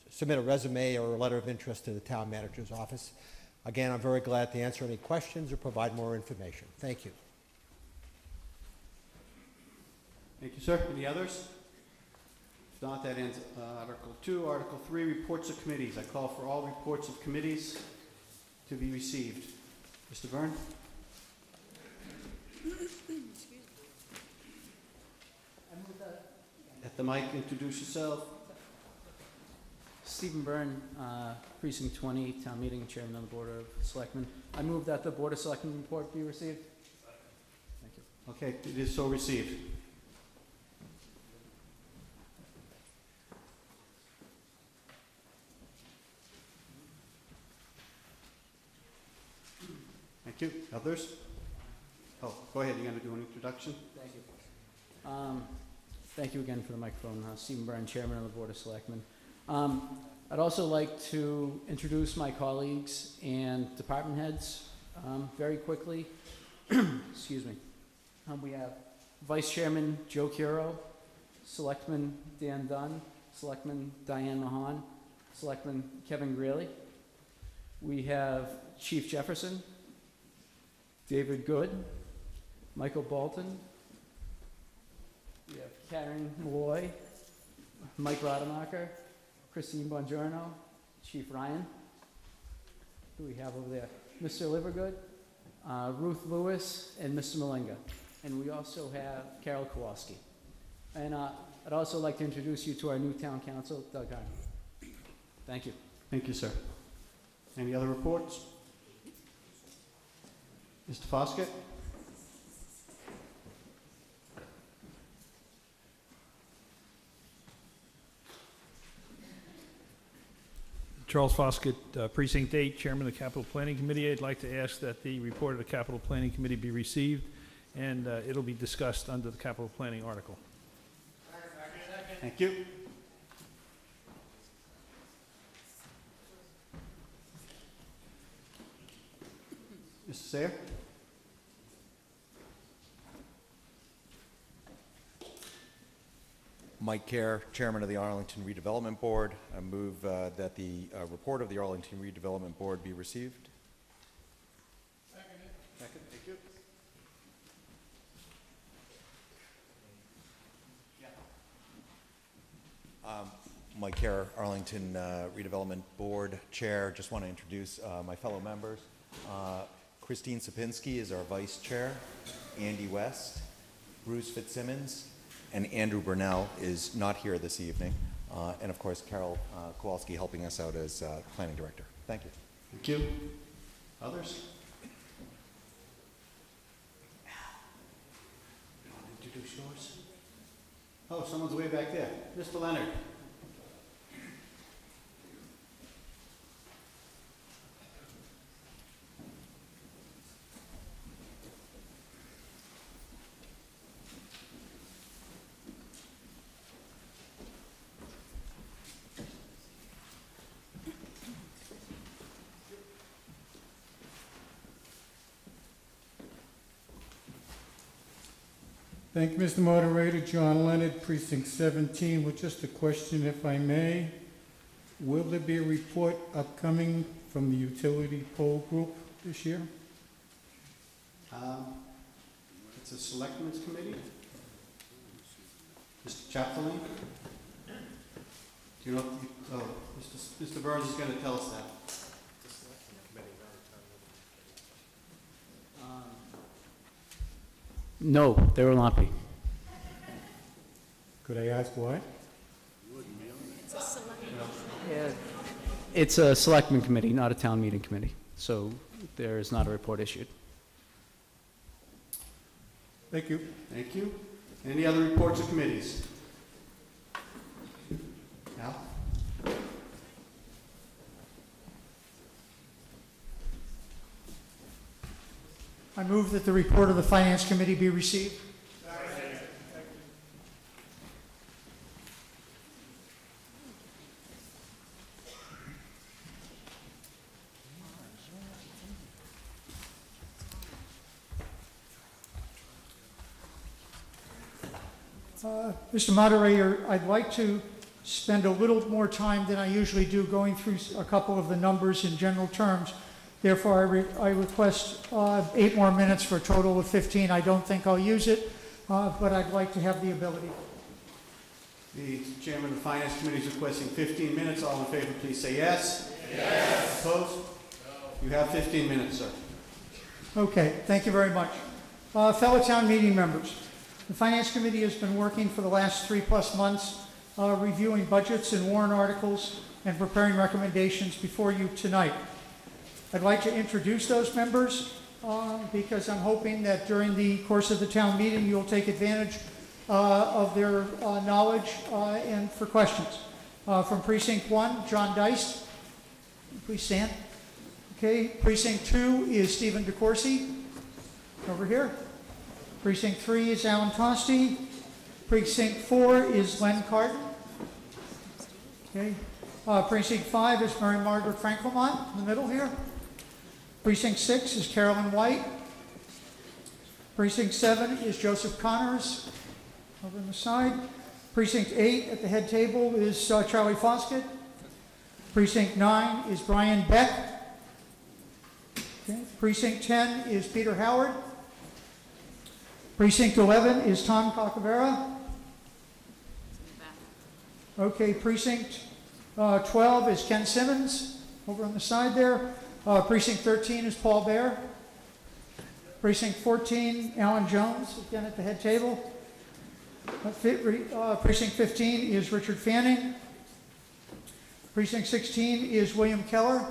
submit a resume or a letter of interest to the town manager's office. Again, I'm very glad to answer any questions or provide more information. Thank you. Thank you, sir. Any others? If not, that ends Article 2. Article 3, reports of committees. I call for all reports of committees to be received. Mr. Byrne? At the mic, introduce yourself. Stephen Byrne, Precinct 20, Town Meeting, Chairman on the Board of Selectmen. I move that the Board of Selectmen report be received. Thank you. Okay, it is so received. Thank you. Others? Oh, go ahead. You're going to do an introduction. Thank you. Thank you again for the microphone. Stephen Byrne, Chairman of the Board of Selectmen. I'd also like to introduce my colleagues and department heads very quickly. Excuse me. We have Vice Chairman Joe Curo, Selectman Dan Dunn, Selectman Diane Mahan, Selectman Kevin Greeley. We have Chief Jefferson, David Good, Michael Bolton, we have Karen Malloy, Mike Rademacher, Christine Bongiorno, Chief Ryan, who we have over there, Mr. Livergood, Ruth Lewis, and Mr. Malenga. And we also have Carol Kowalski. And I'd also like to introduce you to our new town council, Doug Harmon. Thank you. Thank you, sir. Any other reports? Mr. Foskett? Charles Foskett, Precinct 8, Chairman of the Capital Planning Committee. I'd like to ask that the report of the Capital Planning Committee be received, and it'll be discussed under the Capital Planning article. Thank you. Mr. Sayer? Mike Kerr, Chairman of the Arlington Redevelopment Board. I move that the report of the Arlington Redevelopment Board be received. Second. Thank you. Yeah. Mike Kerr, Arlington Redevelopment Board Chair. Just want to introduce my fellow members. Christine Sapinski is our Vice Chair. Andy West, Bruce Fitzsimmons, and Andrew Burnell is not here this evening. And of course, Carol Kowalski helping us out as Planning Director. Thank you. Thank you. Others? You want to introduce yours? Oh, someone's way back there. Mr. Leonard. Thank you, Mr. Moderator. John Leonard, Precinct 17. With just a question, if I may. Will there be a report upcoming from the utility pole group this year? It's a selectmen's committee. Mr. Chaplain? Do you know, Mr. Burns is going to tell us that. No, there will not be. Could I ask why? It's a selectman. Yeah. It's a selectman committee, not a town meeting committee. So there is not a report issued. Thank you. Thank you. Any other reports of committees? Now. I move that the report of the Finance Committee be received. Second. Mr. Moderator, I'd like to spend a little more time than I usually do going through a couple of the numbers in general terms. Therefore, I request 8 more minutes for a total of 15. I don't think I'll use it, but I'd like to have the ability. The Chairman of the Finance Committee is requesting 15 minutes. All in favor, please say yes. Yes. Opposed? No. You have 15 minutes, sir. Okay, thank you very much. Fellow town meeting members, the Finance Committee has been working for the last 3+ months reviewing budgets and warrant articles and preparing recommendations before you tonight. I'd like to introduce those members because I'm hoping that during the course of the town meeting you'll take advantage of their knowledge and for questions. From Precinct 1, John Deist. Please stand. Okay, Precinct 2 is Stephen DeCourcy, over here. Precinct 3 is Alan Tosti. Precinct 4 is Len Carton. Okay. Precinct 5 is Mary Margaret Frankelmont, in the middle here. Precinct 6 is Carolyn White. Precinct 7 is Joseph Connors, over on the side. Precinct 8 at the head table is Charlie Foskett. Precinct 9 is Brian Beck. Okay. Precinct 10 is Peter Howard. Precinct 11 is Tom Cacavera. Okay, Precinct 12 is Ken Simmons, over on the side there. Precinct 13 is Paul Baer. Precinct 14, Alan Jones, again at the head table. Precinct 15 is Richard Fanning. Precinct 16 is William Keller.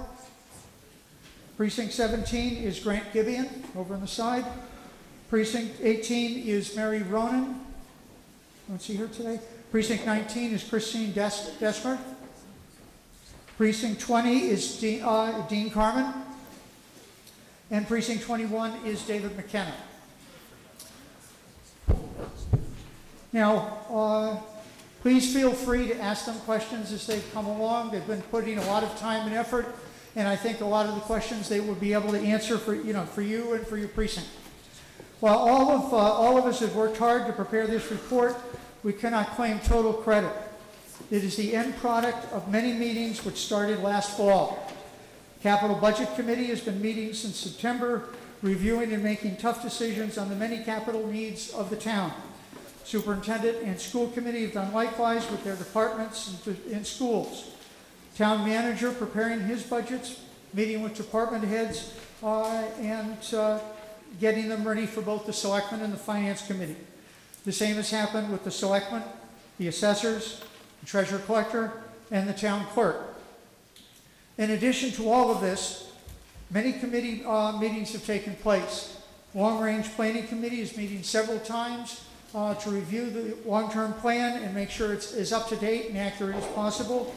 Precinct 17 is Grant Gibbion, over on the side. Precinct 18 is Mary Ronan. I don't see her today. Precinct 19 is Christine Desmer. Precinct 20 is Dean Carman. And Precinct 21 is David McKenna. Now, please feel free to ask them questions as they come along. They've been putting a lot of time and effort, and I think a lot of the questions they will be able to answer for, you know, for you and for your precinct. While all of us have worked hard to prepare this report, we cannot claim total credit. It is the end product of many meetings which started last fall. Capital Budget Committee has been meeting since September, reviewing and making tough decisions on the many capital needs of the town. Superintendent and school committee have done likewise with their departments and schools. Town manager preparing his budgets, meeting with department heads, and getting them ready for both the selectmen and the finance committee. The same has happened with the selectmen, the assessors, the treasurer collector, and the town clerk. In addition to all of this, many committee meetings have taken place. Long-range planning committee is meeting several times to review the long-term plan and make sure it's as up to date and accurate as possible.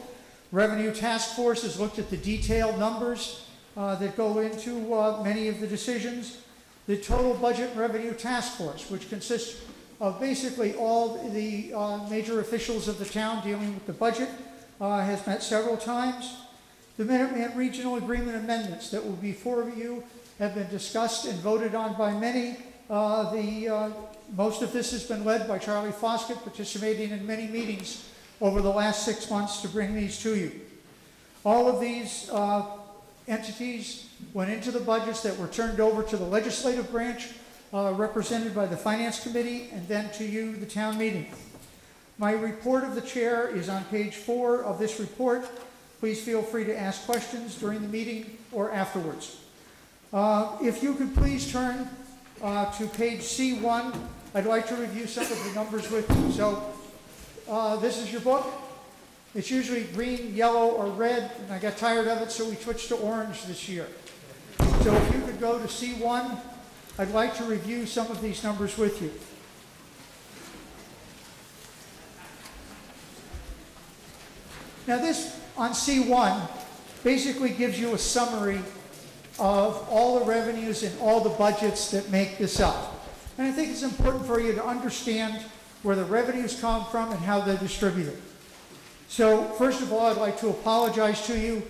Revenue task force has looked at the detailed numbers that go into many of the decisions. The Total Budget Revenue Task Force, which consists of basically all the major officials of the town dealing with the budget, has met several times. The Minuteman Regional Agreement amendments that will be before you have been discussed and voted on by many. Most of this has been led by Charlie Foskett, participating in many meetings over the last 6 months to bring these to you. All of these entities went into the budgets that were turned over to the legislative branch, represented by the Finance Committee, and then to you, the town meeting. My report of the chair is on page 4 of this report. Please feel free to ask questions during the meeting or afterwards. If you could please turn to page C1, I'd like to review some of the numbers with you. So this is your book. It's usually green, yellow, or red, and I got tired of it, so we switched to orange this year. So if you could go to C1, I'd like to review some of these numbers with you. Now this, on C1, basically gives you a summary of all the revenues and all the budgets that make this up. And I think it's important for you to understand where the revenues come from and how they're distributed. So, first of all, I'd like to apologize to you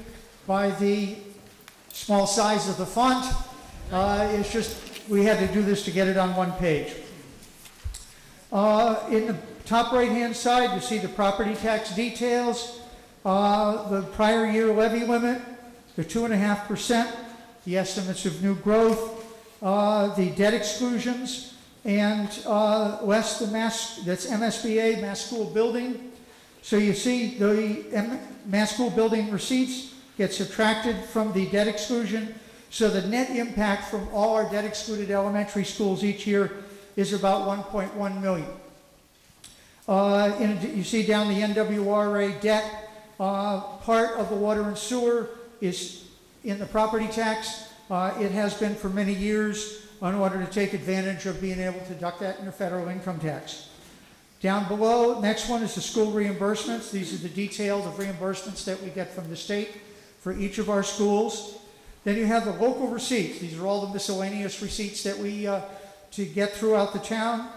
by the small size of the font. It's just, we had to do this to get it on one page. In the Top right-hand side, you see the property tax details, the prior year levy limit, the 2.5%, the estimates of new growth, the debt exclusions, and less the mass, that's MSBA, Mass School Building. So you see the Mass School Building receipts get subtracted from the debt exclusion. So the net impact from all our debt excluded elementary schools each year is about 1.1 million. And you see down the NWRA debt, part of the water and sewer is in the property tax. It has been for many years in order to take advantage of being able to deduct that in the federal income tax. Down below, next one is the school reimbursements. These are the details of reimbursements that we get from the state for each of our schools. Then you have the local receipts. These are all the miscellaneous receipts that we to get throughout the town.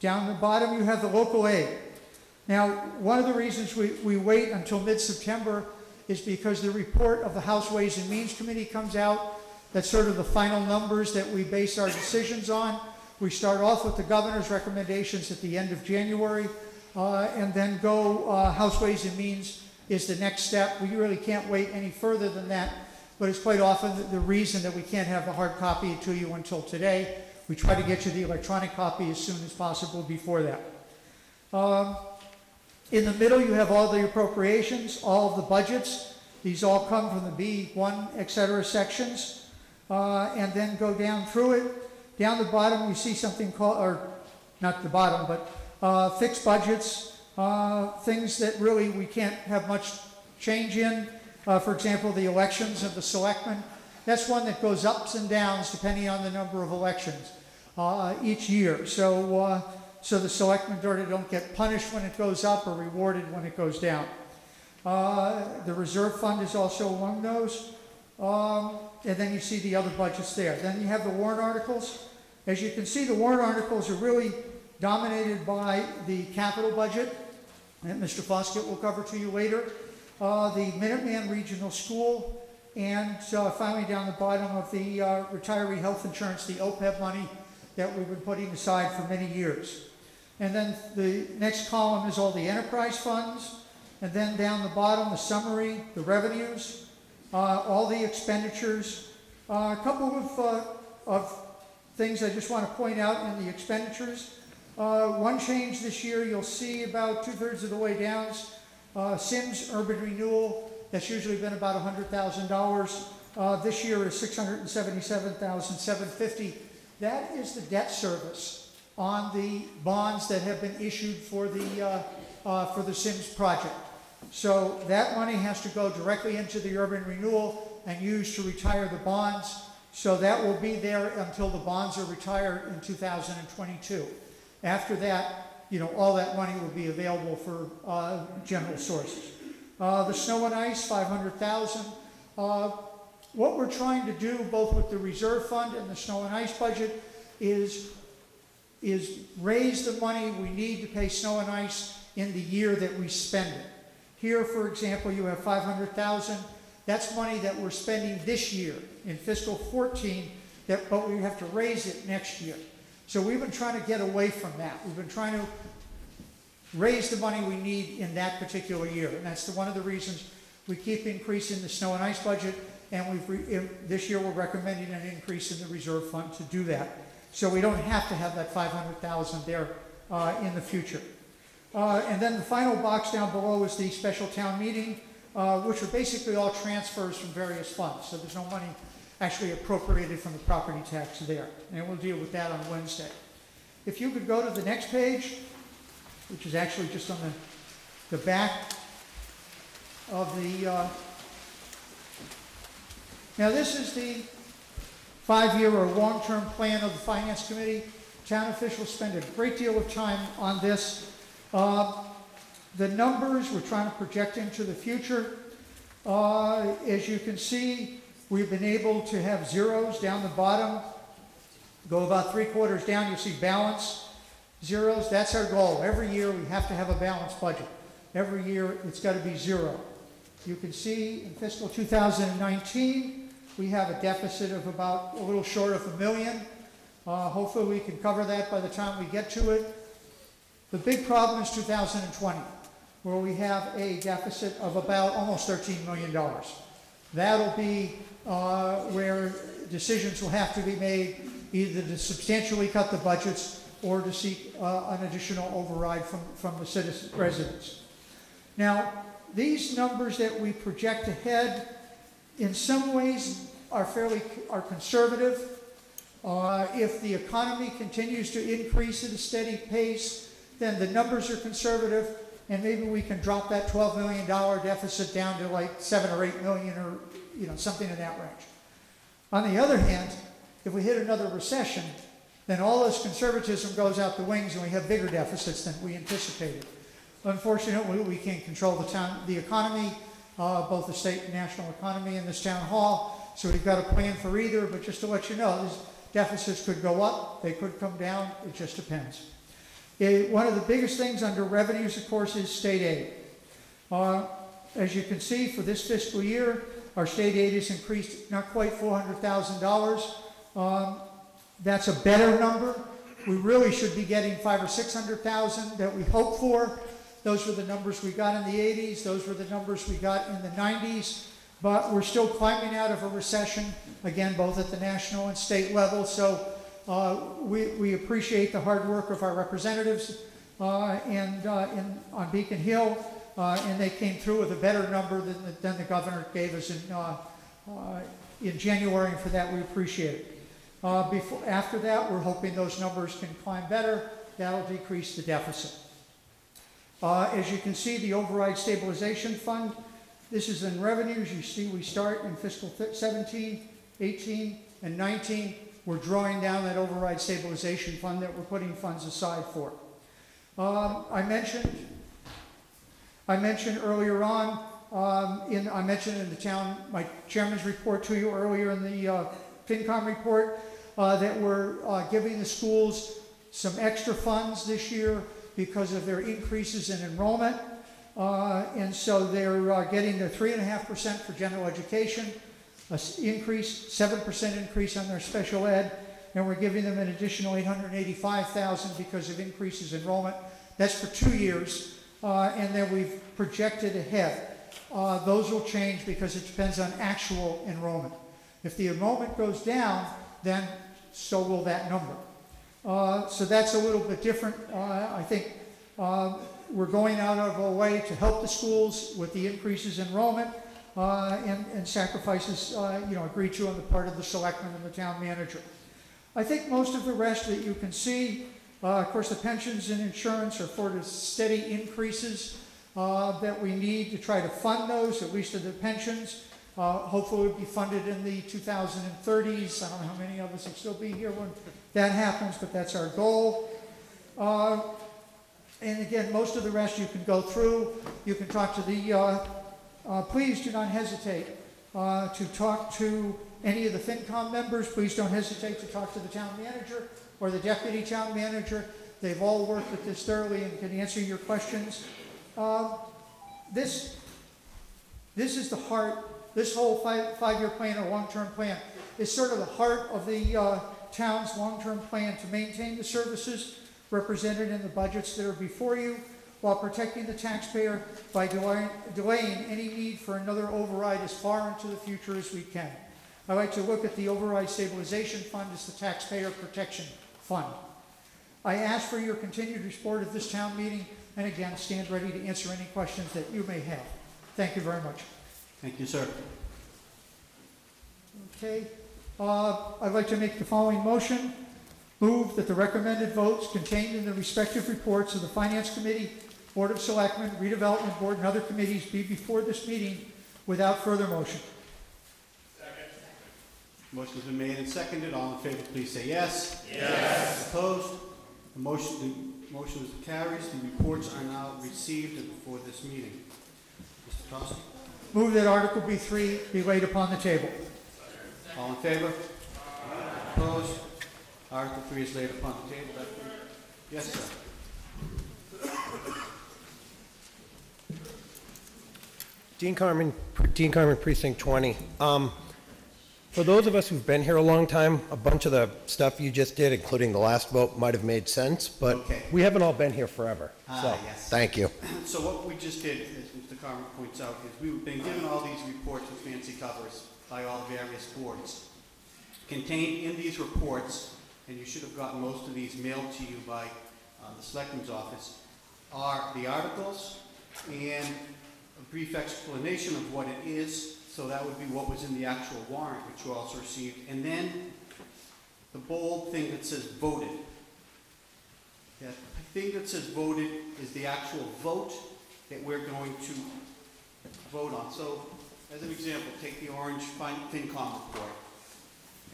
Down the bottom, you have the local aid. Now, one of the reasons we wait until mid-September is because the report of the House Ways and Means Committee comes out. That's sort of the final numbers that we base our decisions on. We start off with the governor's recommendations at the end of January, and then go House Ways and Means is the next step. We really can't wait any further than that, but it's quite often the reason that we can't have the hard copy to you until today. We try to get you the electronic copy as soon as possible before that. In the middle, you have all the appropriations, all of the budgets. These all come from the B1, et cetera, sections, and then go down through it. Down the bottom, we see something called, or not the bottom, but fixed budgets, things that really we can't have much change in. For example, the elections of the selectmen. That's one that goes ups and downs depending on the number of elections each year. So, so the selectmen don't get punished when it goes up or rewarded when it goes down. The reserve fund is also among those. And then you see the other budgets there. Then you have the warrant articles. As you can see, the warrant articles are really dominated by the capital budget that Mr. Foskett will cover to you later, the Minuteman Regional School, and finally down the bottom of the retiree health insurance, the OPEB money that we've been putting aside for many years. And then the next column is all the enterprise funds, and then down the bottom, the summary, the revenues, all the expenditures. A couple of things I just want to point out in the expenditures. One change this year, you'll see about 2/3 of the way down, Sims Urban Renewal. That's usually been about $100,000. This year is $677,750. That is the debt service on the bonds that have been issued for the Sims project. So that money has to go directly into the urban renewal and used to retire the bonds. So that will be there until the bonds are retired in 2022. After that, you know, all that money will be available for general sources. The snow and ice, $500,000. What we're trying to do, both with the reserve fund and the snow and ice budget, is raise the money we need to pay snow and ice in the year that we spend it. Here, for example, you have $500,000. That's money that we're spending this year in fiscal 14, but we have to raise it next year. So we've been trying to get away from that. We've been trying to raise the money we need in that particular year. And that's one of the reasons we keep increasing the snow and ice budget, and this year we're recommending an increase in the reserve fund to do that. So we don't have to have that $500,000 there in the future. And then the final box down below is the special town meeting, which are basically all transfers from various funds. So there's no money actually appropriated from the property tax there. And we'll deal with that on Wednesday. If you could go to the next page, which is actually just on the back of the, now this is the five-year or long-term plan of the Finance Committee. Town officials spend a great deal of time on this. The numbers we're trying to project into the future. As you can see, we've been able to have zeros down the bottom. Go about 3/4 down, you'll see balance. Zeros, that's our goal. Every year we have to have a balanced budget. Every year it's got to be zero. You can see in fiscal 2019, we have a deficit of about a little short of $1 million. Hopefully we can cover that by the time we get to it. The big problem is 2020, where we have a deficit of about almost $13 million. That'll be where decisions will have to be made, either to substantially cut the budgets or to seek an additional override from the citizens, residents. Now, these numbers that we project ahead, in some ways, are conservative. If the economy continues to increase at a steady pace, then the numbers are conservative, and maybe we can drop that $12 million deficit down to like 7 or 8 million, or something in that range. On the other hand, if we hit another recession, then all this conservatism goes out the wings, and we have bigger deficits than we anticipated. Unfortunately, we can't control the economy, both the state and national economy, in this town hall, so we've got a plan for either. But just to let you know, these deficits could go up, they could come down, it just depends. One of the biggest things under revenues, of course, is state aid. As you can see, for this fiscal year, our state aid has increased not quite $400,000. That's a better number. We really should be getting 500,000 or 600,000 that we hope for. Those were the numbers we got in the 80s. Those were the numbers we got in the 90s. But we're still climbing out of a recession, again, both at the national and state level. So we appreciate the hard work of our representatives on Beacon Hill, and they came through with a better number than the governor gave us in January, and for that we appreciate it. After that, we're hoping those numbers can climb better. That'll decrease the deficit. As you can see, the Override Stabilization Fund, this is in revenues. You see we start in fiscal 17, 18, and 19. We're drawing down that Override Stabilization Fund that we're putting funds aside for. I mentioned earlier on, I mentioned in the town, my chairman's report to you earlier in the FinCom report, that we're giving the schools some extra funds this year because of their increases in enrollment. And so they're getting their 3.5% for general education, an increase, 7% increase on their special ed, and we're giving them an additional $885,000 because of increases in enrollment. That's for 2 years, and then we've projected ahead. Those will change because it depends on actual enrollment. If the enrollment goes down, then so will that number. So that's a little bit different. I think we're going out of our way to help the schools with the increases in enrollment and sacrifices agreed to on the part of the selectmen and the town manager. I think most of the rest that you can see, of course the pensions and insurance are for the steady increases that we need to try to fund those, at least of the pensions. Hopefully it will be funded in the 2030s. I don't know how many of us will still be here when that happens, but that's our goal. And again, most of the rest you can go through. You can talk to the, please do not hesitate to talk to any of the FinCom members. Please don't hesitate to talk to the town manager or the deputy town manager. They've all worked with this thoroughly and can answer your questions. This is the heart. This whole five-year plan or long-term plan is sort of the heart of the town's long-term plan to maintain the services represented in the budgets that are before you while protecting the taxpayer by delaying any need for another override as far into the future as we can. I like to look at the Override Stabilization Fund as the taxpayer protection fund. I ask for your continued support of this town meeting, and again, stand ready to answer any questions that you may have. Thank you very much. Thank you, sir. Okay. I'd like to make the following motion. Move that the recommended votes contained in the respective reports of the Finance Committee, Board of Selectmen, Redevelopment Board, and other committees be before this meeting without further motion. Second. Motion's been made and seconded. All in favor, please say yes. Yes. Opposed? The motion carries. The reports are now received before this meeting. Mr. Thompson? Move that Article B3 be laid upon the table. All in favor? Opposed? Article 3 is laid upon the table. Yes, sir. Dean Carman, Precinct 20. For those of us who've been here a long time, a bunch of the stuff you just did, including the last vote, might have made sense, but we haven't all been here forever. So yes. Thank you. So what we just did, as Mr. Carmen points out, is we've been given all these reports with fancy covers by all various boards. Contained in these reports, and you should have gotten most of these mailed to you by the Selectman's office, are the articles and a brief explanation of what it is. So that would be what was in the actual warrant, which you also received. And then the bold thing that says voted. That thing that says voted is the actual vote that we're going to vote on. So as an example, take the orange FinCom report.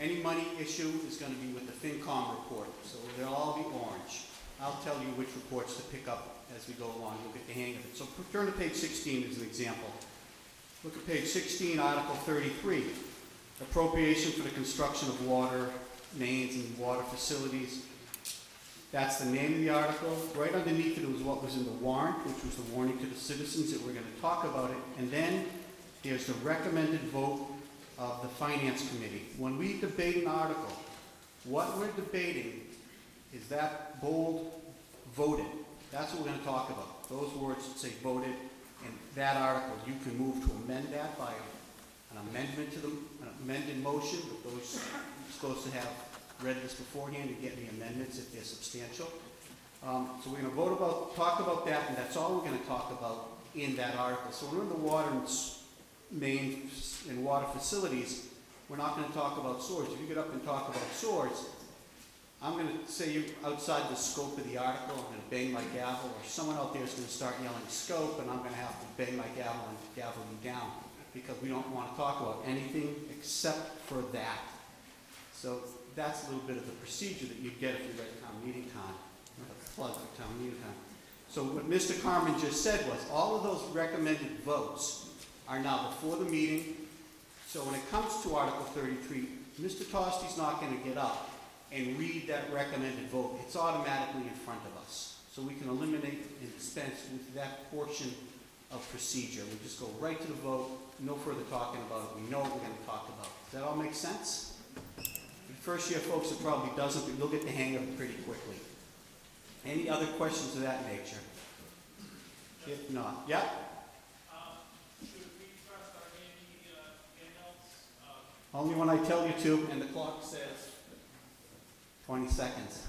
Any money issue is going to be with the FinCom report. So they'll all be orange. I'll tell you which reports to pick up as we go along. You'll get the hang of it. So turn to page 16 as an example. Look at page 16, Article 33, appropriation for the construction of water mains and water facilities. That's the name of the article. Right underneath it was what was in the warrant, which was the warning to the citizens that we're going to talk about it. And then there's the recommended vote of the Finance Committee. When we debate an article, what we're debating is that bold voted. That's what we're going to talk about. Those words that say voted. And that article, you can move to amend that by an amendment to the an amended motion. But those are supposed to have read this beforehand and get the amendments if they're substantial. So we're going to talk about that, and that's all we're going to talk about in that article. So we're in the water and main and water facilities. We're not going to talk about sewers. If you get up and talk about sewers, I'm going to say you're outside the scope of the article. I'm going to bang my gavel, or someone out there is going to start yelling scope, and I'm going to have to bang my gavel and gavel you down, because we don't want to talk about anything except for that. So that's a little bit of the procedure that you get if you read Town Meeting Time. A plug for Town Meeting Time. So what Mr. Carmen just said was all of those recommended votes are now before the meeting. So when it comes to Article 33, Mr. Tosti's not going to get up and read that recommended vote. It's automatically in front of us. So we can eliminate and dispense with that portion of procedure. We just go right to the vote, no further talking about it. We know what we're going to talk about. Does that all make sense? The first year folks, it probably doesn't, but you'll get the hang of it pretty quickly. Any other questions of that nature? If not, yeah? Only when I tell you to, and the clock says 20 seconds.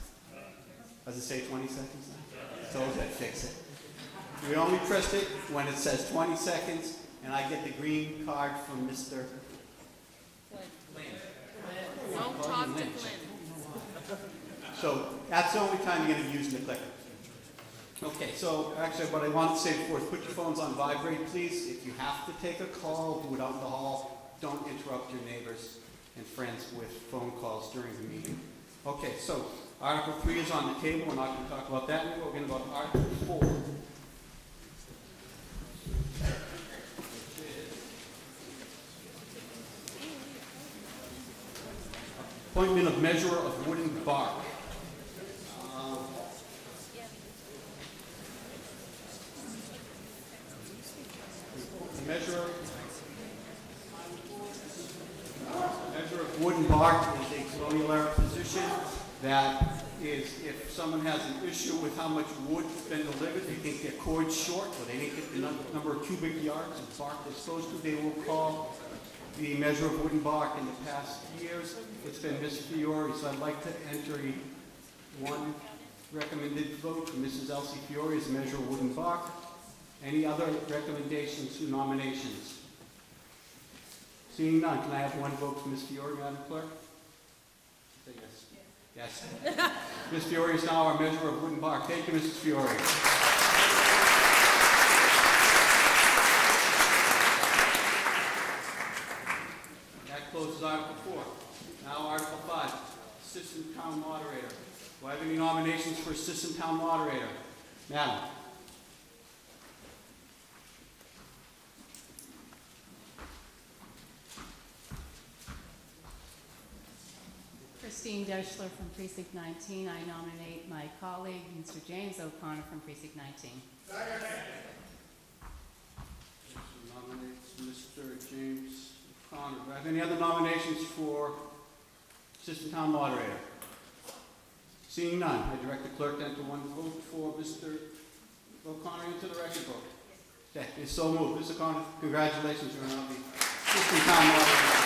Does it say 20 seconds now? I told you I'd fix it. We only pressed it when it says 20 seconds, and I get the green card from Mr. Lynn. Don't talk to Lynn. So that's the only time you're going to use the clicker. Okay, so actually what I wanted to say before is put your phones on vibrate, please. If you have to take a call, do it out in the hall. Don't interrupt your neighbors and friends with phone calls during the meeting. Okay, so Article 3 is on the table. We're not going to talk about that anymore. We're going to go to Article 4. Appointment of measurer of wooden bark. Measurer of wooden bark is a colonial era position that is, if someone has an issue with how much wood has been delivered, they think their cord's short, or they didn't get the number of cubic yards of bark they're supposed to, they will call the measure of wooden bark. In the past years, it's been Ms. Fiore, so I'd like to enter one recommended vote for Mrs. Elsie Fiore as measure of wooden bark. Any other recommendations or nominations? Seeing none, can I have one vote for Ms. Fiore, Madam Clerk? Say yes. Yes. Yes. Ms. Fiore is now our measurer of wooden bark. Thank you, Mrs. Fiore. That closes Article 4. Now Article 5, Assistant Town Moderator. Do I have any nominations for Assistant Town Moderator? Madam. Christine Deschler from Precinct 19. I nominate my colleague, Mr. James O'Connor from Precinct 19. Second. She nominates Mr. James O'Connor. honored. Do I have any other nominations for Assistant Town Moderator? Seeing none, I direct the clerk then to one vote for Mr. O'Connor into the record book. Okay, it's so moved. Mr. O'Connor, congratulations. You're now the Assistant Town Moderator.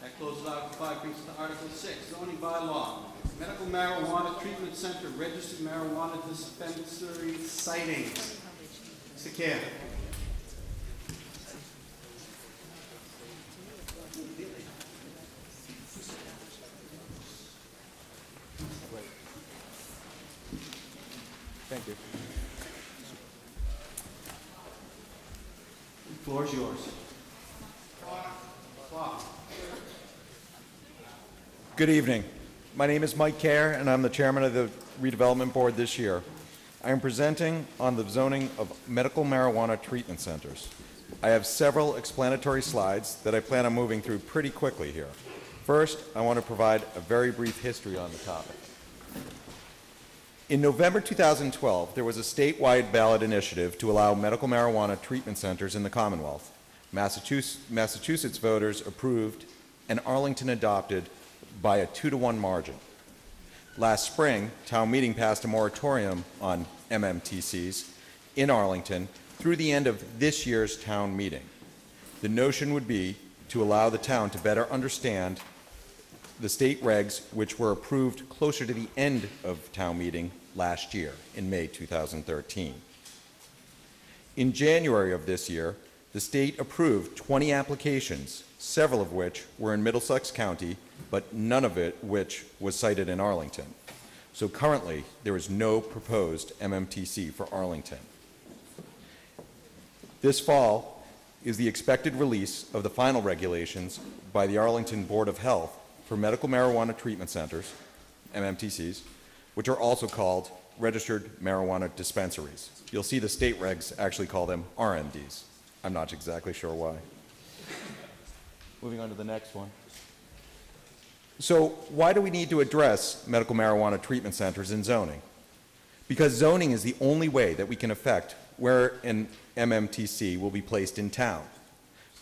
That closes Article 5, brings to Article 6, zoning bylaw. Medical marijuana treatment center, registered marijuana dispensary sightings. Mr. Kerr. Thank you. The floor is yours. Good evening. My name is Mike Kerr, and I'm the chairman of the Redevelopment Board this year. I am presenting on the zoning of medical marijuana treatment centers. I have several explanatory slides that I plan on moving through pretty quickly here. First, I want to provide a very brief history on the topic. In November 2012, there was a statewide ballot initiative to allow medical marijuana treatment centers in the Commonwealth. Massachusetts voters approved, and Arlington adopted by a 2-to-1 margin. Last spring, Town Meeting passed a moratorium on MMTCs in Arlington through the end of this year's Town Meeting. The notion would be to allow the town to better understand the state regs, which were approved closer to the end of Town Meeting last year in May 2013. In January of this year, the state approved 20 applications, several of which were in Middlesex County, but none of it which was cited in Arlington. So currently, there is no proposed MMTC for Arlington. This fall is the expected release of the final regulations by the Arlington Board of Health for medical marijuana treatment centers, MMTCs, which are also called registered marijuana dispensaries. You'll see the state regs actually call them RMDs. I'm not exactly sure why. Moving on to the next one. So why do we need to address medical marijuana treatment centers in zoning? Because zoning is the only way that we can affect where an MMTC will be placed in town.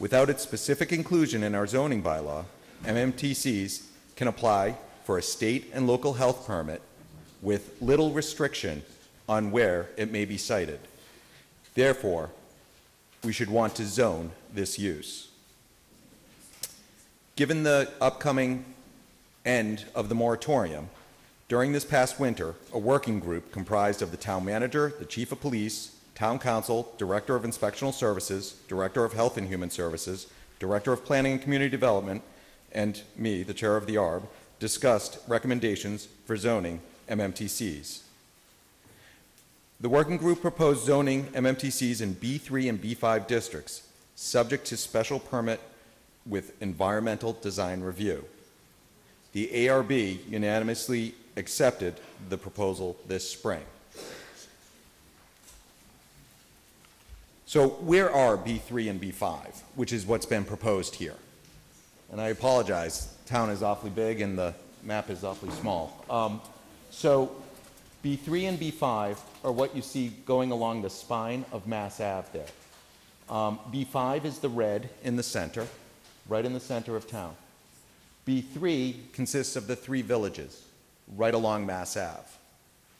Without its specific inclusion in our zoning bylaw, MMTCs can apply for a state and local health permit with little restriction on where it may be cited. Therefore, we should want to zone this use. Given the upcoming end of the moratorium, during this past winter, a working group comprised of the town manager, the chief of police, town council, director of inspectional services, director of health and human services, director of planning and community development, and me, the chair of the ARB, discussed recommendations for zoning MMTCs. The working group proposed zoning MMTCs in B3 and B5 districts, subject to special permit with environmental design review. The ARB unanimously accepted the proposal this spring. So where are B3 and B5, which is what's been proposed here? And I apologize, town is awfully big and the map is awfully small. So B3 and B5 are what you see going along the spine of Mass Ave there. B5 is the red in the center, right in the center of town. B3 consists of the three villages right along Mass Ave,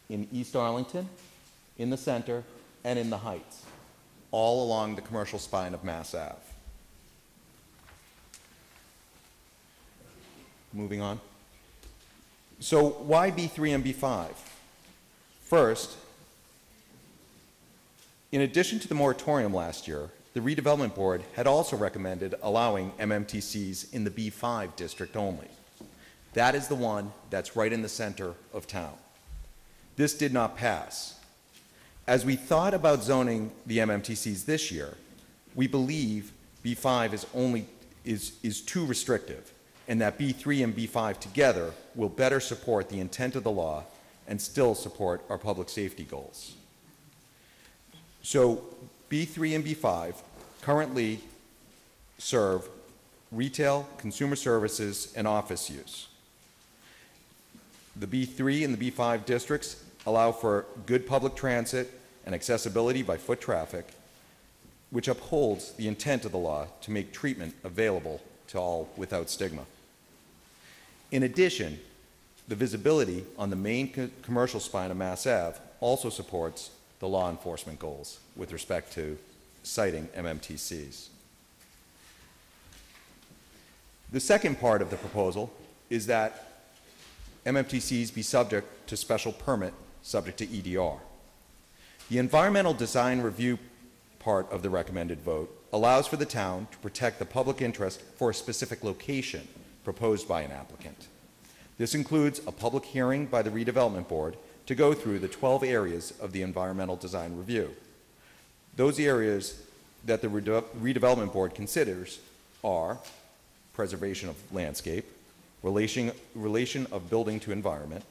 in East Arlington, in the center, and in the Heights, all along the commercial spine of Mass Ave. Moving on. So why B3 and B5? First, in addition to the moratorium last year, the Redevelopment Board had also recommended allowing MMTCs in the B5 district only. That is the one that's right in the center of town. This did not pass. As we thought about zoning the MMTCs this year, we believe B5 is too restrictive, and that B3 and B5 together will better support the intent of the law and still support our public safety goals. So B3 and B5 currently serve retail, consumer services, and office use. The B3 and the B5 districts allow for good public transit, and accessibility by foot traffic, which upholds the intent of the law to make treatment available to all without stigma. In addition, the visibility on the main commercial spine of Mass Ave also supports the law enforcement goals with respect to citing MMTCs. The second part of the proposal is that MMTCs be subject to special permit subject to EDR. The environmental design review part of the recommended vote allows for the town to protect the public interest for a specific location proposed by an applicant. This includes a public hearing by the redevelopment board to go through the 12 areas of the environmental design review. Those areas that the redevelopment board considers are preservation of landscape, relation of building to environment,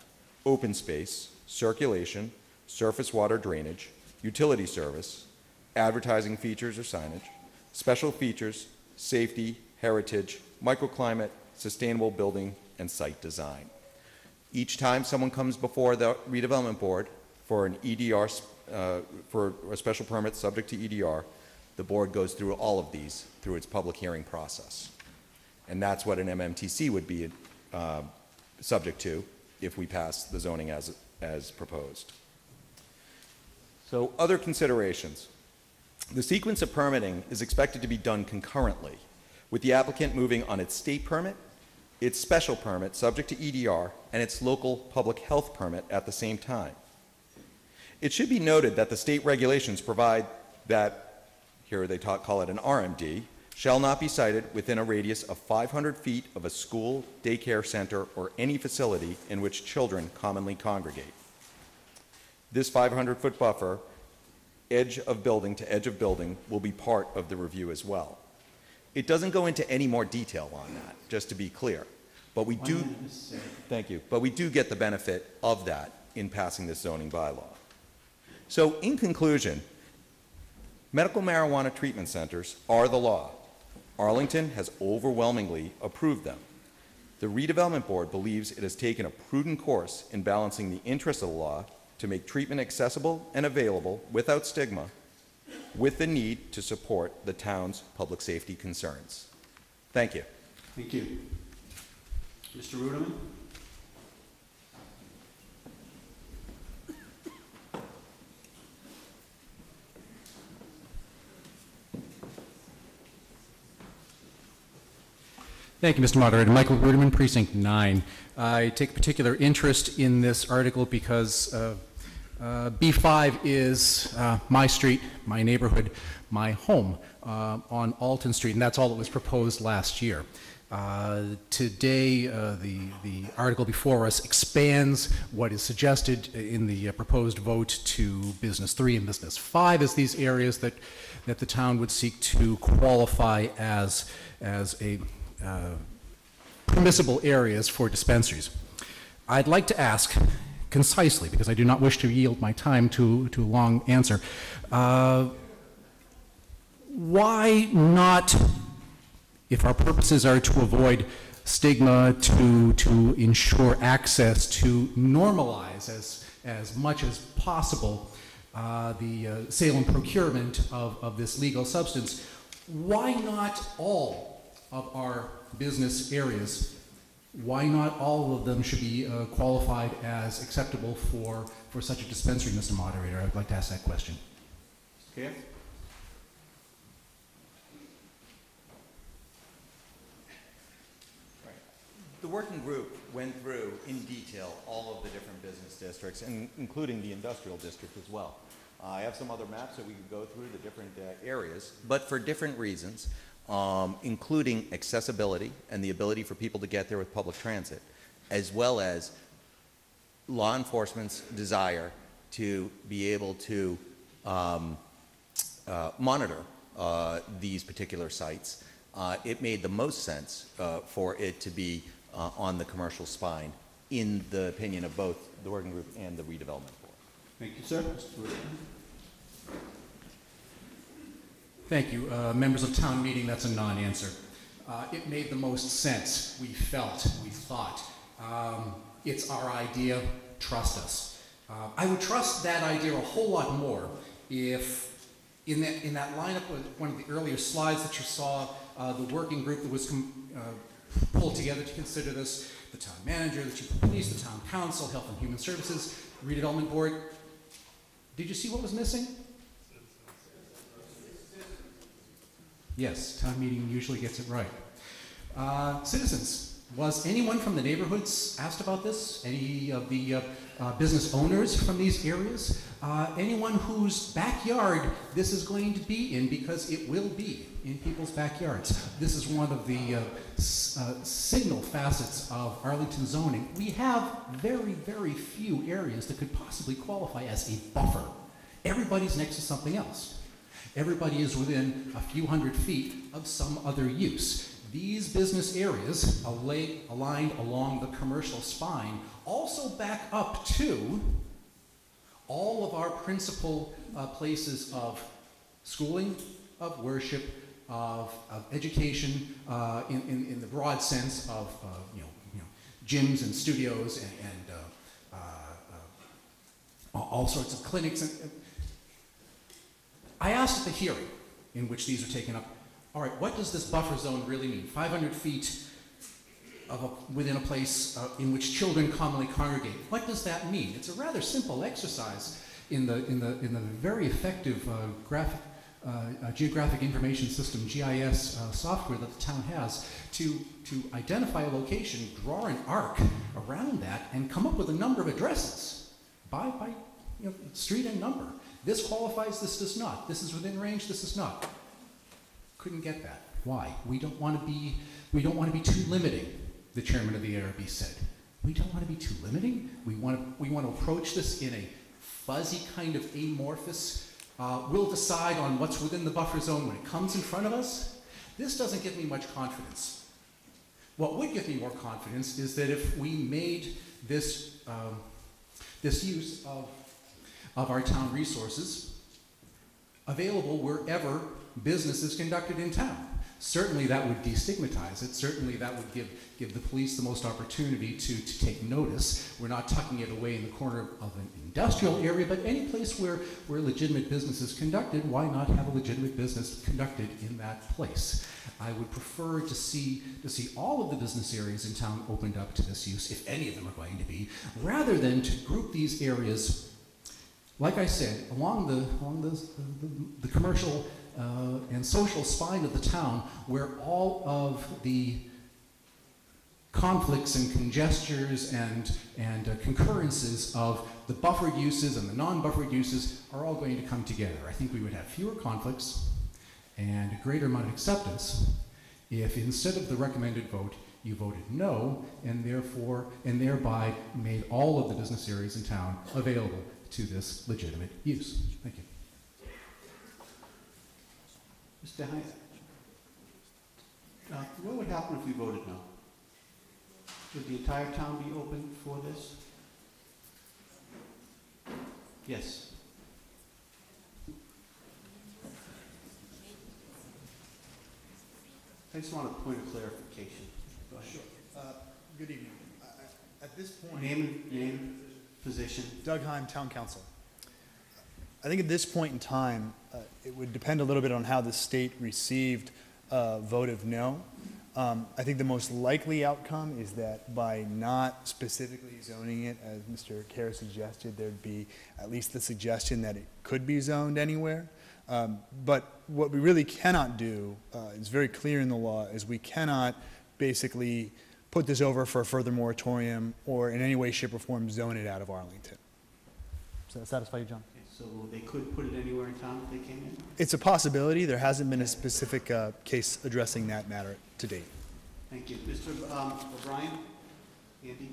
open space, circulation, surface water drainage, utility service, advertising features or signage, special features, safety, heritage, microclimate, sustainable building, and site design. Each time someone comes before the redevelopment board for an EDR, for a special permit subject to EDR, the board goes through all of these through its public hearing process. And that's what an MMTC would be subject to if we pass the zoning as proposed. So other considerations. The sequence of permitting is expected to be done concurrently, with the applicant moving on its state permit, its special permit subject to EDR, and its local public health permit at the same time. It should be noted that the state regulations provide that, here they call it an RMD, shall not be cited within a radius of 500 feet of a school, daycare center, or any facility in which children commonly congregate. This 500-foot buffer, edge of building to edge of building, will be part of the review as well. It doesn't go into any more detail on that, just to be clear. But we do, thank you, but we do get the benefit of that in passing this zoning bylaw. So in conclusion, medical marijuana treatment centers are the law. Arlington has overwhelmingly approved them. The redevelopment board believes it has taken a prudent course in balancing the interests of the law to make treatment accessible and available without stigma with the need to support the town's public safety concerns. Thank you. Thank you. Mr. Ruderman. Thank you, Mr. Moderator. Michael Ruderman, Precinct 9. I take particular interest in this article because B5 is my street, my neighborhood, my home on Alton Street, and that's all that was proposed last year. Today, the article before us expands what is suggested in the proposed vote to Business 3 and Business 5 as these areas that the town would seek to qualify as permissible areas for dispensaries. I'd like to ask concisely, because I do not wish to yield my time to a long answer, why not, if our purposes are to avoid stigma, to ensure access, to normalize as much as possible the sale and procurement of this legal substance, why not all of our business areas, why not all of them should be qualified as acceptable for such a dispensary, Mr. Moderator? I'd like to ask that question. Okay. The working group went through in detail all of the different business districts, and including the industrial district as well. I have some other maps that we could go through the different areas, but for different reasons, including accessibility and the ability for people to get there with public transit, as well as law enforcement's desire to be able to monitor these particular sites. It made the most sense for it to be on the commercial spine, in the opinion of both the working group and the redevelopment board. Thank you, sir. Thank you. Members of town meeting, that's a non-answer. It made the most sense. We felt, we thought. It's our idea, trust us. I would trust that idea a whole lot more if, in that lineup of one of the earlier slides that you saw, the working group that was pulled together to consider this, the town manager, the chief of police, the town council, health and human services, redevelopment board. Did you see what was missing? Yes, town meeting usually gets it right. Citizens. Was anyone from the neighborhoods asked about this? Any of the business owners from these areas? Anyone whose backyard this is going to be in, because it will be in people's backyards. This is one of the signal facets of Arlington zoning. We have very, very few areas that could possibly qualify as a buffer. Everybody's next to something else. Everybody is within a few hundred feet of some other use. These business areas aligned along the commercial spine also back up to all of our principal places of schooling, of worship, of education in the broad sense of gyms and studios and all sorts of clinics. And I asked at the hearing in which these are taken up, all right, what does this buffer zone really mean? 500 feet of within a place in which children commonly congregate. What does that mean? It's a rather simple exercise in the very effective geographic information system GIS software that the town has to identify a location, draw an arc around that, and come up with a number of addresses by street and number. This qualifies. This does not. This is within range. This is not. Couldn't get that. Why? We don't want to be too limiting, the chairman of the ARB said. We don't want to be too limiting. We want to approach this in a fuzzy kind of amorphous, we'll decide on what's within the buffer zone when it comes in front of us. This doesn't give me much confidence. What would give me more confidence is that if we made this, this use of our town resources available wherever business is conducted in town. Certainly that would destigmatize it. Certainly that would give the police the most opportunity to take notice. We're not tucking it away in the corner of an industrial area, but any place where legitimate business is conducted, why not have a legitimate business conducted in that place? I would prefer to see all of the business areas in town opened up to this use, if any of them are going to be, rather than to group these areas, like I said, along the commercial and social spine of the town, where all of the conflicts and congestures and concurrences of the buffered uses and the non-buffered uses are all going to come together. I think we would have fewer conflicts and a greater amount of acceptance if instead of the recommended vote, you voted no, and thereby made all of the business areas in town available to this legitimate use. Thank you. Mr. Hyatt, what would happen if we voted no? Would the entire town be open for this? Yes. I just want a point of clarification. Go ahead. Sure. Good evening. At this point, name, position. Doug Heim, Town Council. I think at this point in time, it would depend a little bit on how the state received a vote of no. I think the most likely outcome is that by not specifically zoning it, as Mr. Kerr suggested, there'd be at least the suggestion that it could be zoned anywhere. But what we really cannot do, it's very clear in the law, is we cannot basically put this over for a further moratorium or in any way, shape, or form zone it out of Arlington. Does that satisfy you, John? So they could put it anywhere in town if they came in? It's a possibility. There hasn't been a specific case addressing that matter to date. Thank you. Mr. O'Brien, Andy.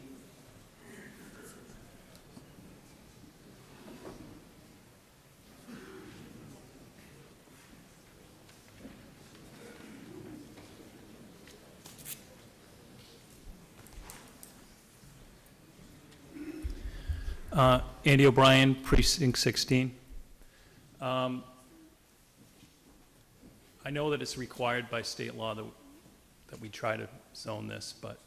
Andy O'Brien, Precinct 16. I know that it's required by state law that we try to zone this, but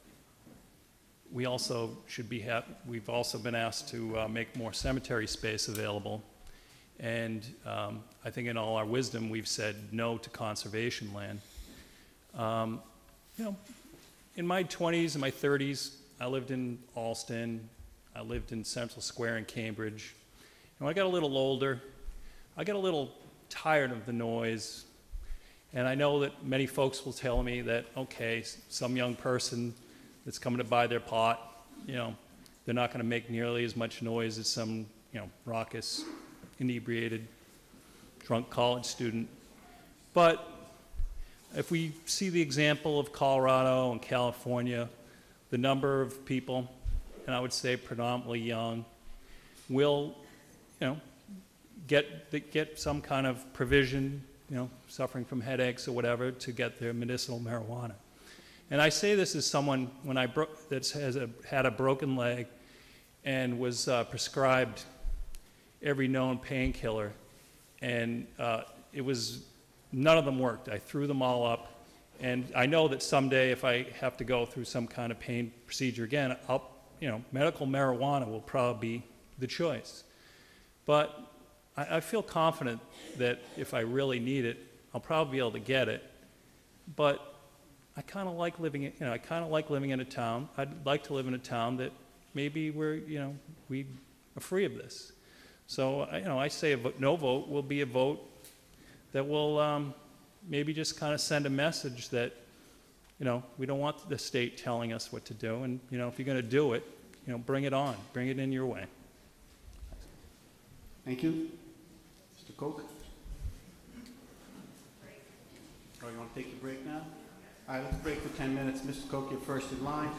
We also should be, we've also been asked to make more cemetery space available. And I think in all our wisdom, we've said no to conservation land. You know, in my 20s and my 30s, I lived in Allston. I lived in Central Square in Cambridge. And when I got a little older, I got a little tired of the noise. And I know that many folks will tell me that, okay, some young person that's coming to buy their pot, you know, they're not going to make nearly as much noise as some, you know, raucous, inebriated, drunk college student. But if we see the example of Colorado and California, the number of people, and I would say predominantly young, will, you know, get some kind of provision, you know, suffering from headaches or whatever, to get their medicinal marijuana. And I say this as someone when I had a broken leg and was prescribed every known painkiller, and it was, none of them worked. I threw them all up, and I know that someday if I have to go through some kind of pain procedure again, I'll, you know, medical marijuana will probably be the choice. But I feel confident that if I really need it, I'll probably be able to get it. But I kind of like living in, you know, I kind of like living in a town. I'd like to live in a town that maybe we're, you know, we are free of this. So, you know, I say a no vote will be a vote that will maybe just kind of send a message that, you know, we don't want the state telling us what to do. And, you know, if you're going to do it, you know, bring it on. Bring it in your way. Thank you. Mr. Koch? Oh, you want to take your break now? All right, let's break for 10 minutes. Mr. Koch, you're first in line.